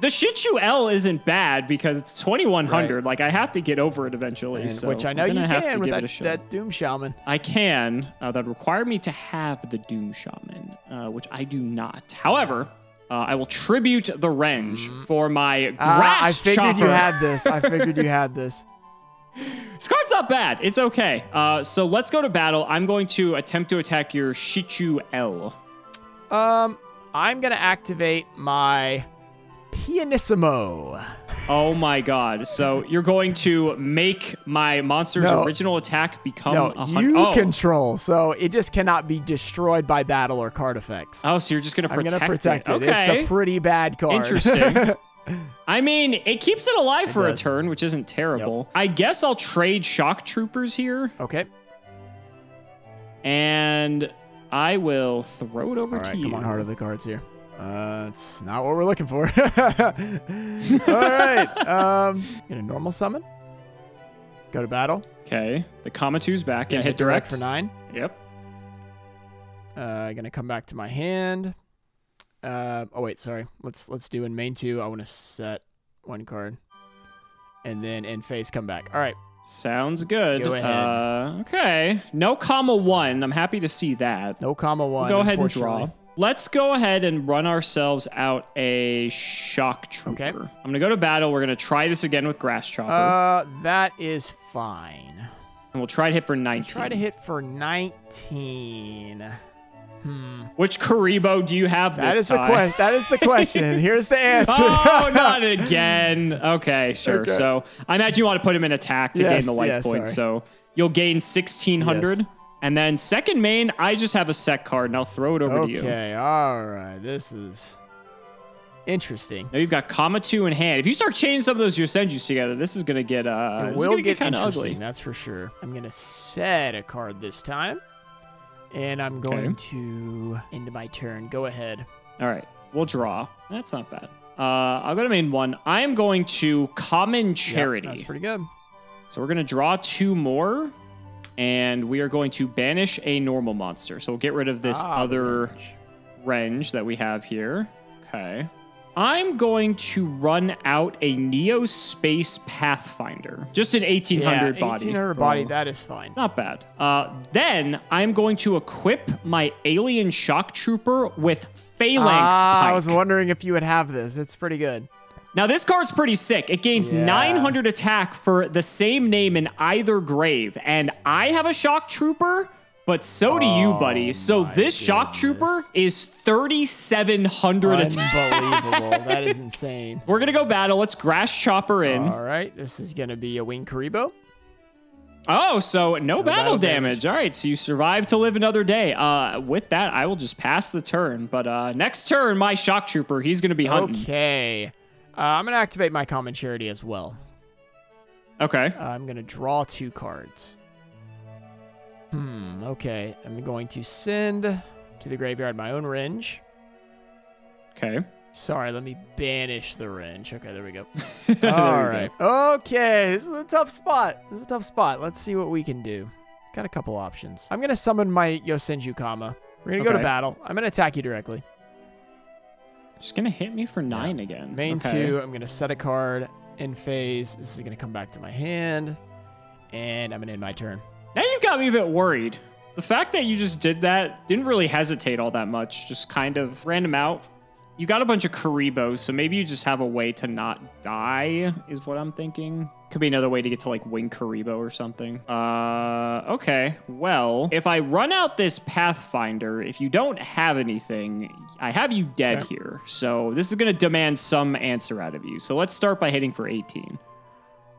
The Shichu L isn't bad because it's twenty-one hundred. Right. Like, I have to get over it eventually. And, so which I know you can with that, that Doom Shaman. I can. Uh, that require me to have the Doom Shaman, uh, which I do not. However, uh, I will tribute the Renge mm. for my Grasschopper. Uh, I figured you had this. I figured you had this. This card's not bad. It's okay. Uh, so let's go to battle. I'm going to attempt to attack your Shichu L. Um, I'm going to activate my... Pianissimo. Oh my god. So you're going to make my monster's no, original attack become no, a hundred. You oh. control, so it just cannot be destroyed by battle or card effects. Oh, so you're just going to protect it. I'm going to protect it. it. Okay. It's a pretty bad card. Interesting. I mean, it keeps it alive it for does. a turn, which isn't terrible. Yep. I guess I'll trade Shock Troopers here. Okay. And I will throw it over All right, to you. Come on, Heart of the Cards here. Uh, it's not what we're looking for. All right. Um, get a normal summon. Go to battle. Okay. The Kama two's back gonna and hit, hit direct. direct for nine. Yep. Uh, gonna come back to my hand. Uh, oh wait, sorry. Let's let's do in main two. I want to set one card, and then in phase come back. All right. Sounds good. Go ahead. Uh, okay. No Kama one. I'm happy to see that. No Kama one. We'll go ahead and draw. Let's go ahead and run ourselves out a Shock Trooper. Okay. I'm going to go to battle. We're going to try this again with Grasschopper. Uh, that is fine. And we'll try to hit for nineteen. We'll try to hit for nineteen. Hmm. Which Kuriboh do you have that this is time? The quest, that is the question. Here's the answer. Oh, not again. Okay, sure. Okay. So I imagine you want to put him in attack to yes, gain the life yes, point. Sorry. So you'll gain sixteen hundred. Yes. And then second main, I just have a set card, and I'll throw it over okay, to you. Okay, all right. This is interesting. Now you've got Kama two in hand. If you start chaining some of those Yosenjus together, this is going to get uh, it will get, get kind of ugly. That's for sure. I'm going to set a card this time, and I'm going okay. to end my turn. Go ahead. All right, we'll draw. That's not bad. Uh, I'll go to main one. I am going to Common Charity. Yep, that's pretty good. So we're going to draw two more. And we are going to banish a normal monster. So we'll get rid of this ah, other wrench. wrench that we have here. Okay. I'm going to run out a Neospace Pathfinder. Just an eighteen hundred yeah, body. eighteen hundred body, that is fine. Not bad. Uh, then I'm going to equip my Alien Shock Trooper with Phalanx ah, Pike. I was wondering if you would have this. It's pretty good. Now, this card's pretty sick. It gains yeah. nine hundred attack for the same name in either grave. And I have a Shock Trooper, but so do oh you, buddy. So this goodness. Shock Trooper is thirty-seven hundred attack. Unbelievable. That is insane. We're going to go battle. Let's Grasschopper in. All right. This is going to be a Winged Kuriboh. Oh, so no, no battle, battle damage. damage. All right, so you survive to live another day. Uh, with that, I will just pass the turn. But uh, next turn, my Shock Trooper, he's going to be hunting. Okay. Uh, I'm going to activate my Common Charity as well. Okay. Uh, I'm going to draw two cards. Hmm, okay. I'm going to send to the graveyard my own wrench. Okay. Sorry, let me banish the wrench. Okay, there we go. All right. Go. Okay, this is a tough spot. This is a tough spot. Let's see what we can do. Got a couple options. I'm going to summon my Yosenju Kama. We're going to okay. go to battle. I'm going to attack you directly. Just gonna hit me for nine yeah. again. Main okay. two, I'm gonna set a card in phase. This is gonna come back to my hand, and I'm gonna end my turn. Now you've got me a bit worried. The fact that you just did that, didn't really hesitate all that much, just kind of ran them out. You got a bunch of Kuribohs, so maybe you just have a way to not die, is what I'm thinking. Could be another way to get to like Winged Kuriboh or something. Uh, okay, well, if I run out this Pathfinder, if you don't have anything, I have you dead okay. here. So this is gonna demand some answer out of you. So let's start by hitting for eighteen.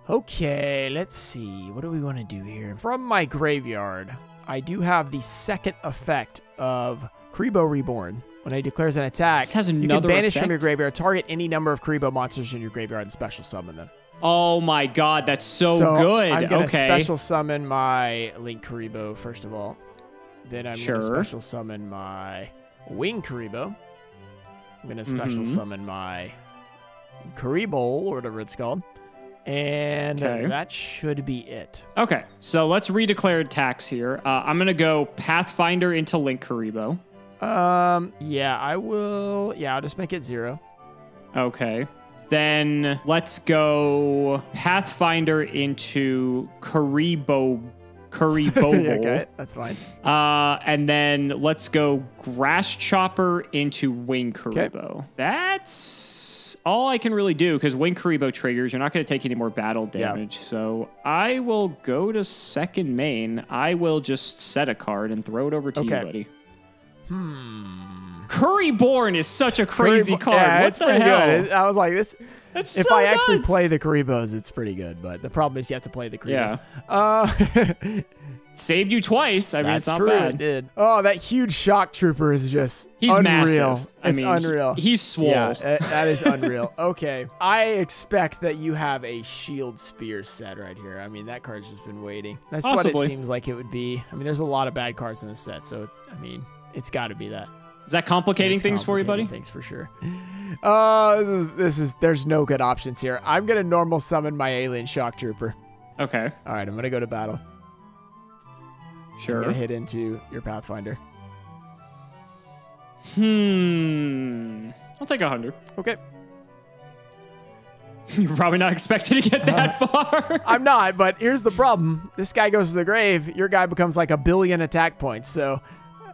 Okay, let's see. What do we wanna do here? From my graveyard, I do have the second effect of Kuriboh Reborn. When he declares an attack, this has another you can banish effect? from your graveyard, target any number of Kuriboh monsters in your graveyard and special summon them. Oh my god, that's so, so good. I'm going to okay. special summon my Linkuriboh, first of all. Then I'm sure. going to special summon my Winged Kuriboh. I'm going to special mm-hmm. summon my Kuriboh, or whatever it's called. And okay. that should be it. Okay, so let's redeclare attacks here. Uh, I'm going to go Pathfinder into Linkuriboh. Um, yeah, I will, yeah, I'll just make it zero. Okay. Then let's go Pathfinder into Kuriboh, Kuriboh. Yeah, okay, that's fine. Uh, and then let's go Grasschopper into Winged Kuriboh. Okay. That's all I can really do because Winged Kuriboh triggers. You're not going to take any more battle damage. Yep. So I will go to second main. I will just set a card and throw it over to okay. you, buddy. Hmm. Kuriborn is such a crazy Kuriboh card. Yeah, what it's the pretty hell? Good. I was like, this. That's if so I nuts. actually play the Kuribohs, it's pretty good. But the problem is you have to play the Kuribohs. Yeah. Uh, saved you twice. I mean, That's it's not true, bad. It did. Oh, that huge shock trooper is just He's unreal. massive. I it's mean, unreal. He, he's swole. Yeah, that is unreal. Okay. I expect that you have a Shield Spear set right here. I mean, that card's just been waiting. That's Possibly. what it seems like it would be. I mean, there's a lot of bad cards in this set. So, I mean, it's got to be that. Is that complicating it's things complicating for you, buddy? Things for sure. Uh, this is, this is, there's no good options here. I'm going to normal summon my Alien Shock Trooper. Okay. All right. I'm going to go to battle. Sure. I'm going to hit into your Pathfinder. Hmm. I'll take one hundred. Okay. You're probably not expected to get that uh, far. I'm not, but here's the problem. This guy goes to the grave. Your guy becomes like a billion attack points, so...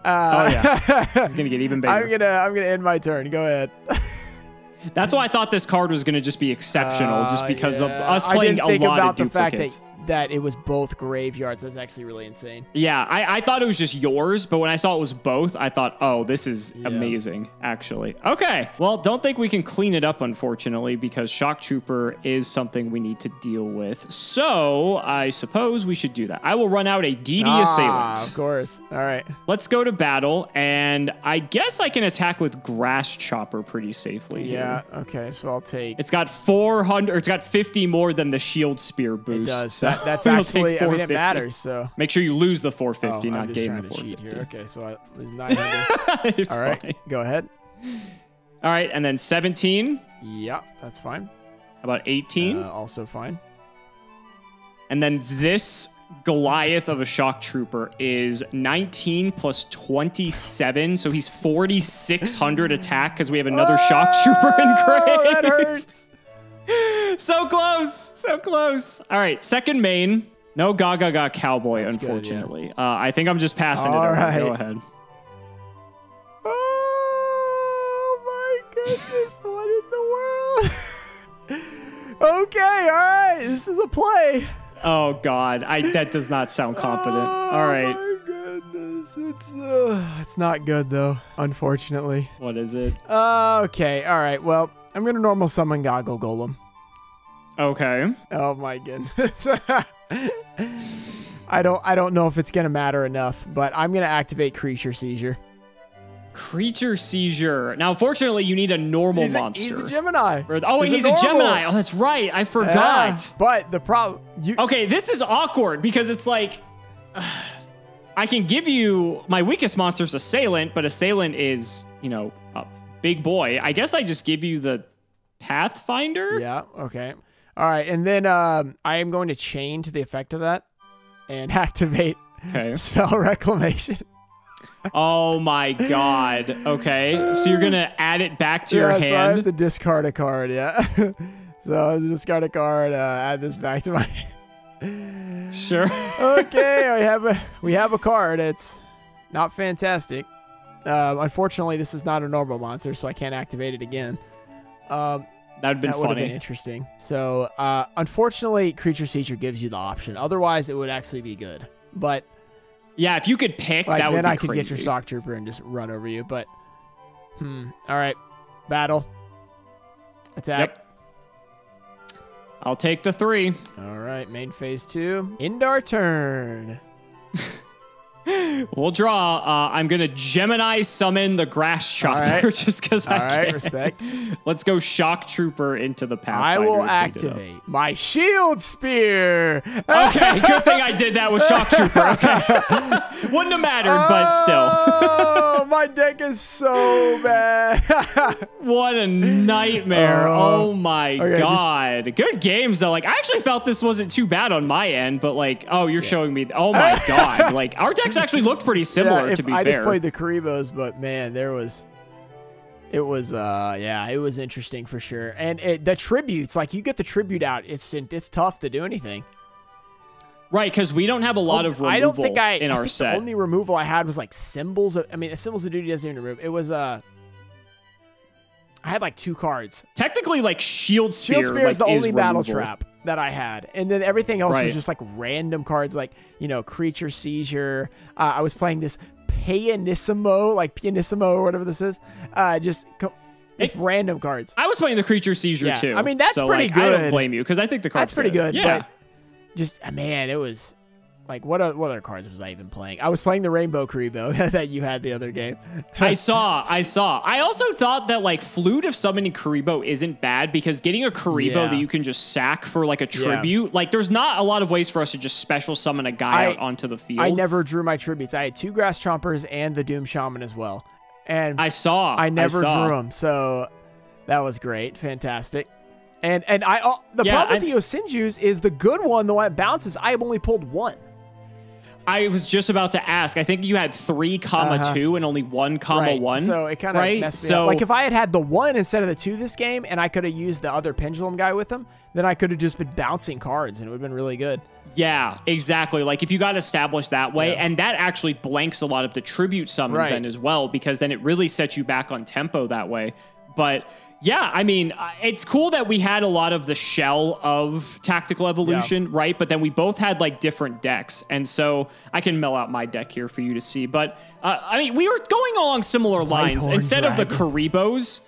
Uh, oh yeah, it's gonna get even bigger. I'm gonna, I'm gonna end my turn. Go ahead. That's why I thought this card was gonna just be exceptional, uh, just because yeah. of us playing a lot of duplicates. I didn't think about the fact that, that it was both graveyards. That's actually really insane. Yeah, I, I thought it was just yours, but when I saw it was both, I thought, oh, this is yeah. amazing, actually. Okay, well, don't think we can clean it up, unfortunately, because Shock Trooper is something we need to deal with. So I suppose we should do that. I will run out a D D ah, Assailant. Of course. All right. Let's go to battle, and I guess I can attack with Grasschopper pretty safely. Yeah, here. Okay, so I'll take... It's got four hundred, or it's got fifty more than the Shield Spear boost. It does. So. That, that's actually, I mean, it matters, so. Make sure you lose the four fifty, oh, not gain the four fifty. Here. Okay, so I lose nine hundred. It's all right, fine. Go ahead. All right, and then seventeen. Yeah, that's fine. How about eighteen? Uh, also fine. And then this Goliath of a Shock Trooper is nineteen plus twenty-seven, so he's forty-six hundred attack because we have another oh, Shock Trooper in grave. That hurts. So close, so close. All right, second main. No Gaga Gaga Cowboy, That's unfortunately. Good, yeah. uh, I think I'm just passing All it over. Right. Go ahead. Oh my goodness, what in the world? Okay, all right, this is a play. Oh God, I that does not sound confident. Oh, all right. My goodness, it's uh, it's not good though, unfortunately. What is it? Uh, okay, all right, well. I'm going to normal summon Goggle Golem. Okay. Oh my goodness. I don't I don't know if it's going to matter enough, but I'm going to activate Creature Seizure. Creature Seizure. Now, fortunately, you need a normal he's a, monster. He's a Gemini. Oh, he's, he's a, a Gemini. Oh, that's right. I forgot. Yeah, but the problem... You okay, this is awkward because it's like... Uh, I can give you... My weakest monster is Assailant, but Assailant is, you know... Big boy. I guess I just give you the Pathfinder. Yeah. Okay. All right. And then um, I am going to chain to the effect of that and activate okay. Spell Reclamation. Oh my God. Okay. So you're going to add it back to yeah, your hand. So I have to discard a card. Yeah. So I discard a card, uh, add this back to my hand. Sure. Okay. We have a, we have a card. It's not fantastic. Um, unfortunately, this is not a normal monster, so I can't activate it again. Um, That'd been that would funny. Have been interesting. So, uh, unfortunately, Creature Seizure gives you the option. Otherwise, it would actually be good. But yeah, if you could pick, like, that would be crazy. Then I could get your Shock Trooper and just run over you. But hmm, all right, battle, attack. Yep. I'll take the three. All right, main phase two. End our turn. We'll draw. Uh, I'm going to Gemini Summon the Grasschopper right. just because I right, can. Respect. Let's go Shock Trooper into the Pathfinder. I will activate my Shield Spear. Okay, good thing I did that with Shock Trooper. Okay. Wouldn't have mattered, oh, but still. Oh, my deck is so bad. What a nightmare. Uh, oh, my okay, God. Just... Good games, though. Like, I actually felt this wasn't too bad on my end, but, like, oh, you're yeah. showing me. Oh, my God. Like, our deck's actually looked pretty similar, yeah, if, to be I fair. I just played the Kuribohs, but man, there was, it was, uh, yeah, it was interesting for sure. And it, the tributes, like you get the tribute out, it's it's tough to do anything. Right, because we don't have a lot oh, of removal I don't think I, in I our think set. The only removal I had was like Symbols of, I mean, Symbols of Duty doesn't even remove. It was, uh, I had like two cards. Technically, like Shield Spear. Shield Spear like, is the only is battle removal. trap that I had, and then everything else right. was just like random cards, like, you know, Creature Seizure. Uh, I was playing this Pianissimo, like Pianissimo or whatever this is. Uh, just just it, random cards. I was playing the Creature Seizure yeah. too. I mean, that's so pretty like, good. I don't blame you because I think the card's that's pretty good. good yeah. But just, man, it was... Like, what, what other cards was I even playing? I was playing the Rainbow Kuriboh that you had the other game. I saw. I saw. I also thought that, like, Flute of Summoning Kuriboh isn't bad because getting a Kuriboh yeah. that you can just sack for, like, a tribute. Yeah. Like, there's not a lot of ways for us to just special summon a guy I, out onto the field. I never drew my tributes. I had two Grasschopper and the Doom Shaman as well. And I saw. I never I saw. drew them. So that was great. Fantastic. And, and I uh, the yeah, problem with I, the Yosenju's is the good one, the one that bounces, I have only pulled one. I was just about to ask. I think you had three comma uh-huh. two and only one comma right. one. So it kind of right? messed me so, up. Like if I had had the one instead of the two this game, and I could have used the other pendulum guy with him, then I could have just been bouncing cards, and it would have been really good. Yeah, exactly. Like if you got established that way, yeah. and that actually blanks a lot of the tribute summons right. then as well, because then it really sets you back on tempo that way. But yeah, I mean, it's cool that we had a lot of the shell of Tactical Evolution, yeah. right? But then we both had, like, different decks. And so I can mill out my deck here for you to see. But, uh, I mean, we were going along similar lines. Instead dragon. of the Kuribohs,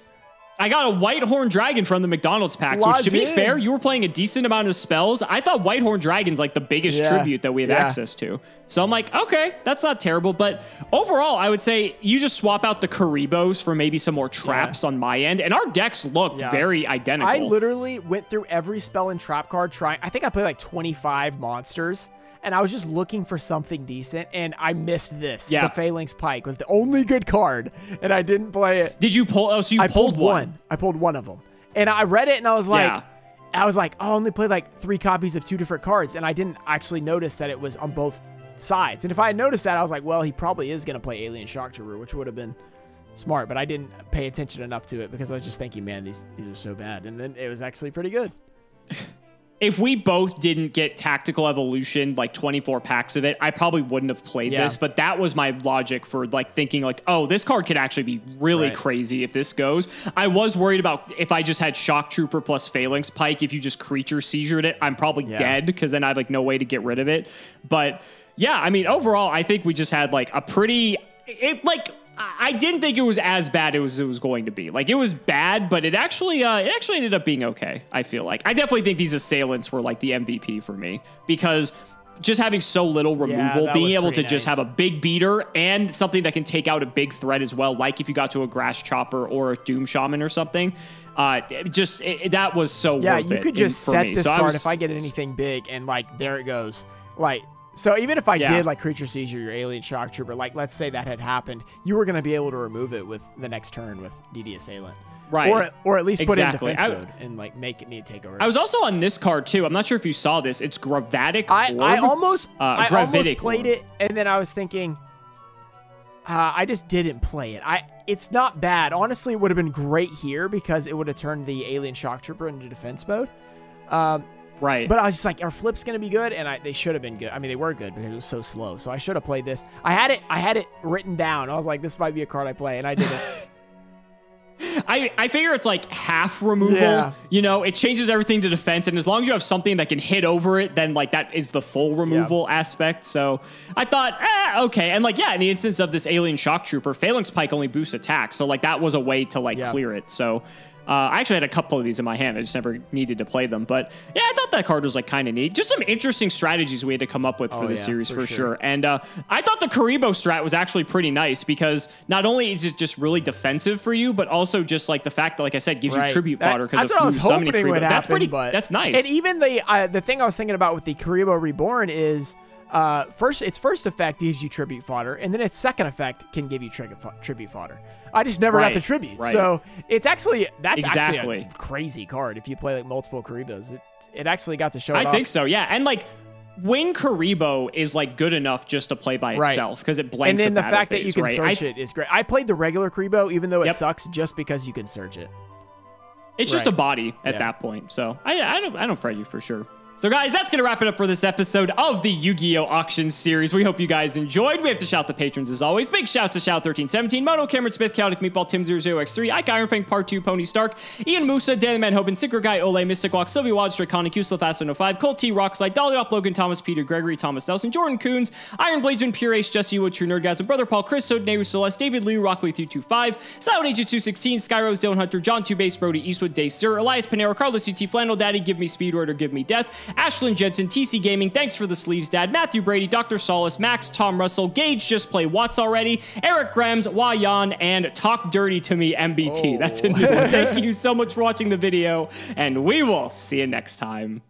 I got a Whitehorn Dragon from the McDonald's packs, Lodge which, to be in. fair, you were playing a decent amount of spells. I thought Whitehorn Dragon's, like, the biggest yeah. tribute that we had yeah. access to. So I'm like, okay, that's not terrible. But overall, I would say you just swap out the Kuribohs for maybe some more traps yeah. on my end. And our decks looked yeah. very identical. I literally went through every spell and trap card trying. I think I played, like, twenty-five monsters. And I was just looking for something decent, and I missed this. Yeah. The Phalanx Pike was the only good card, and I didn't play it. Did you pull? Oh, so you I pulled, pulled one. one. I pulled one of them, and I read it, and I was like, yeah. I was like, oh, I only played like three copies of two different cards, and I didn't actually notice that it was on both sides. And if I had noticed that, I was like, well, he probably is going to play Alien Shock Trooper, which would have been smart, but I didn't pay attention enough to it because I was just thinking, man, these these are so bad, and then it was actually pretty good. If we both didn't get Tactical Evolution, like twenty-four packs of it, I probably wouldn't have played yeah. this, but that was my logic for like thinking like, oh, this card could actually be really right. crazy if this goes. I was worried about if I just had Shock Trooper plus Phalanx Pike, if you just Creature Seizured it, I'm probably yeah. dead because then I have like no way to get rid of it. But yeah, I mean, overall, I think we just had like a pretty, it like, I didn't think it was as bad as it was going to be. Like, it was bad, but it actually uh, it actually ended up being okay, I feel like. I definitely think these assailants were, like, the M V P for me because just having so little removal, yeah, being able to nice. just have a big beater and something that can take out a big threat as well, like if you got to a Grasschopper or a Doom Shaman or something, uh, just it, that was so yeah, worth it. Yeah, you could just set me. this so card I was, if I get anything big and, like, there it goes. Like... So even if I yeah. did like Creature Seizure, your Alien Shock Trooper, like let's say that had happened, you were going to be able to remove it with the next turn with D D Assailant. Right. Or, or at least exactly. put it in defense I, mode and like make it me take over. I was also on this card too. I'm not sure if you saw this. It's Gravitic I, Orb. I almost, uh, I almost played Orb. it and then I was thinking, uh, I just didn't play it. I It's not bad. Honestly, it would have been great here because it would have turned the Alien Shock Trooper into defense mode. Um, Right. But I was just like, our flip's going to be good. And I, they should have been good. I mean, they were good because it was so slow. So I should have played this. I had it, I had it written down. I was like, this might be a card I play. And I didn't. I, I figure it's like half removal, yeah. you know, it changes everything to defense. And as long as you have something that can hit over it, then like that is the full removal yeah. aspect. So I thought, ah, okay. And like, yeah, in the instance of this Alien Shock Trooper, Phalanx Pike only boosts attack. So like that was a way to like yeah. clear it. So Uh, I actually had a couple of these in my hand. I just never needed to play them. But yeah, I thought that card was like kind of neat. Just some interesting strategies we had to come up with for oh, this yeah, series for, for sure. sure. And uh, I thought the Kuriboh strat was actually pretty nice because not only is it just really defensive for you, but also just like the fact that, like I said, gives right. you tribute that, fodder because of Flu Summoning Kuriboh. Happen, that's pretty, but... that's nice. And even the uh, the thing I was thinking about with the Kuriboh Reborn is uh, first, its first effect gives you tribute fodder, and then its second effect can give you tri tribute fodder. I just never right, got the tribute. Right. So it's actually, that's exactly. actually a crazy card. If you play like multiple Kuribohs, it, it actually got to show it I off. think so. Yeah. And like Winged Kuriboh is like good enough just to play by itself because right. it blanks. And then the, the fact phase, that you can right? search I, it is great. I played the regular Kuriboh, even though it yep. sucks just because you can search it. It's right. just a body at yeah. that point. So I, I don't, I don't fret you for sure. So guys, that's going to wrap it up for this episode of the Yu-Gi-Oh! Auction Series. We hope you guys enjoyed. We have to shout the patrons as always. Big shouts to Shout thirteen seventeen, Mono, Cameron Smith, Chaotic Meatball, Tim zero zero x three, Ike Ironfang, Part two, Pony Stark, Ian Musa, Daily Man Hoban, Sicker Guy, Ole, Mystic Walk, Sylvie Wad, Striconic, Useful Fast one oh five, Colt T, Rockslide, Dolly Up, Logan Thomas, Peter Gregory, Thomas Nelson, Jordan Coons, Iron Bladesman, Pure Ace, Jesse Wood, True Nerdgasm, Brother Paul, Chris Sode, Neu Celeste, David Liu, Rockley three two five, Silent Agent two sixteen, Skyros, Dylan Hunter, John Two Base, Brody Eastwood, Day Sir, Elias Panero, Carlos U T, Flannel Daddy, Give Me Speed Order, Give Me Death, Ashlyn Jensen, T C Gaming, Thanks for the Sleeves Dad, Matthew Brady, Doctor Solace, Max, Tom Russell, Gage, Just Play Watts Already, Eric Grams, Wayan, and Talk Dirty to Me M B T. Oh. That's a new one. Thank you so much for watching the video, and we will see you next time.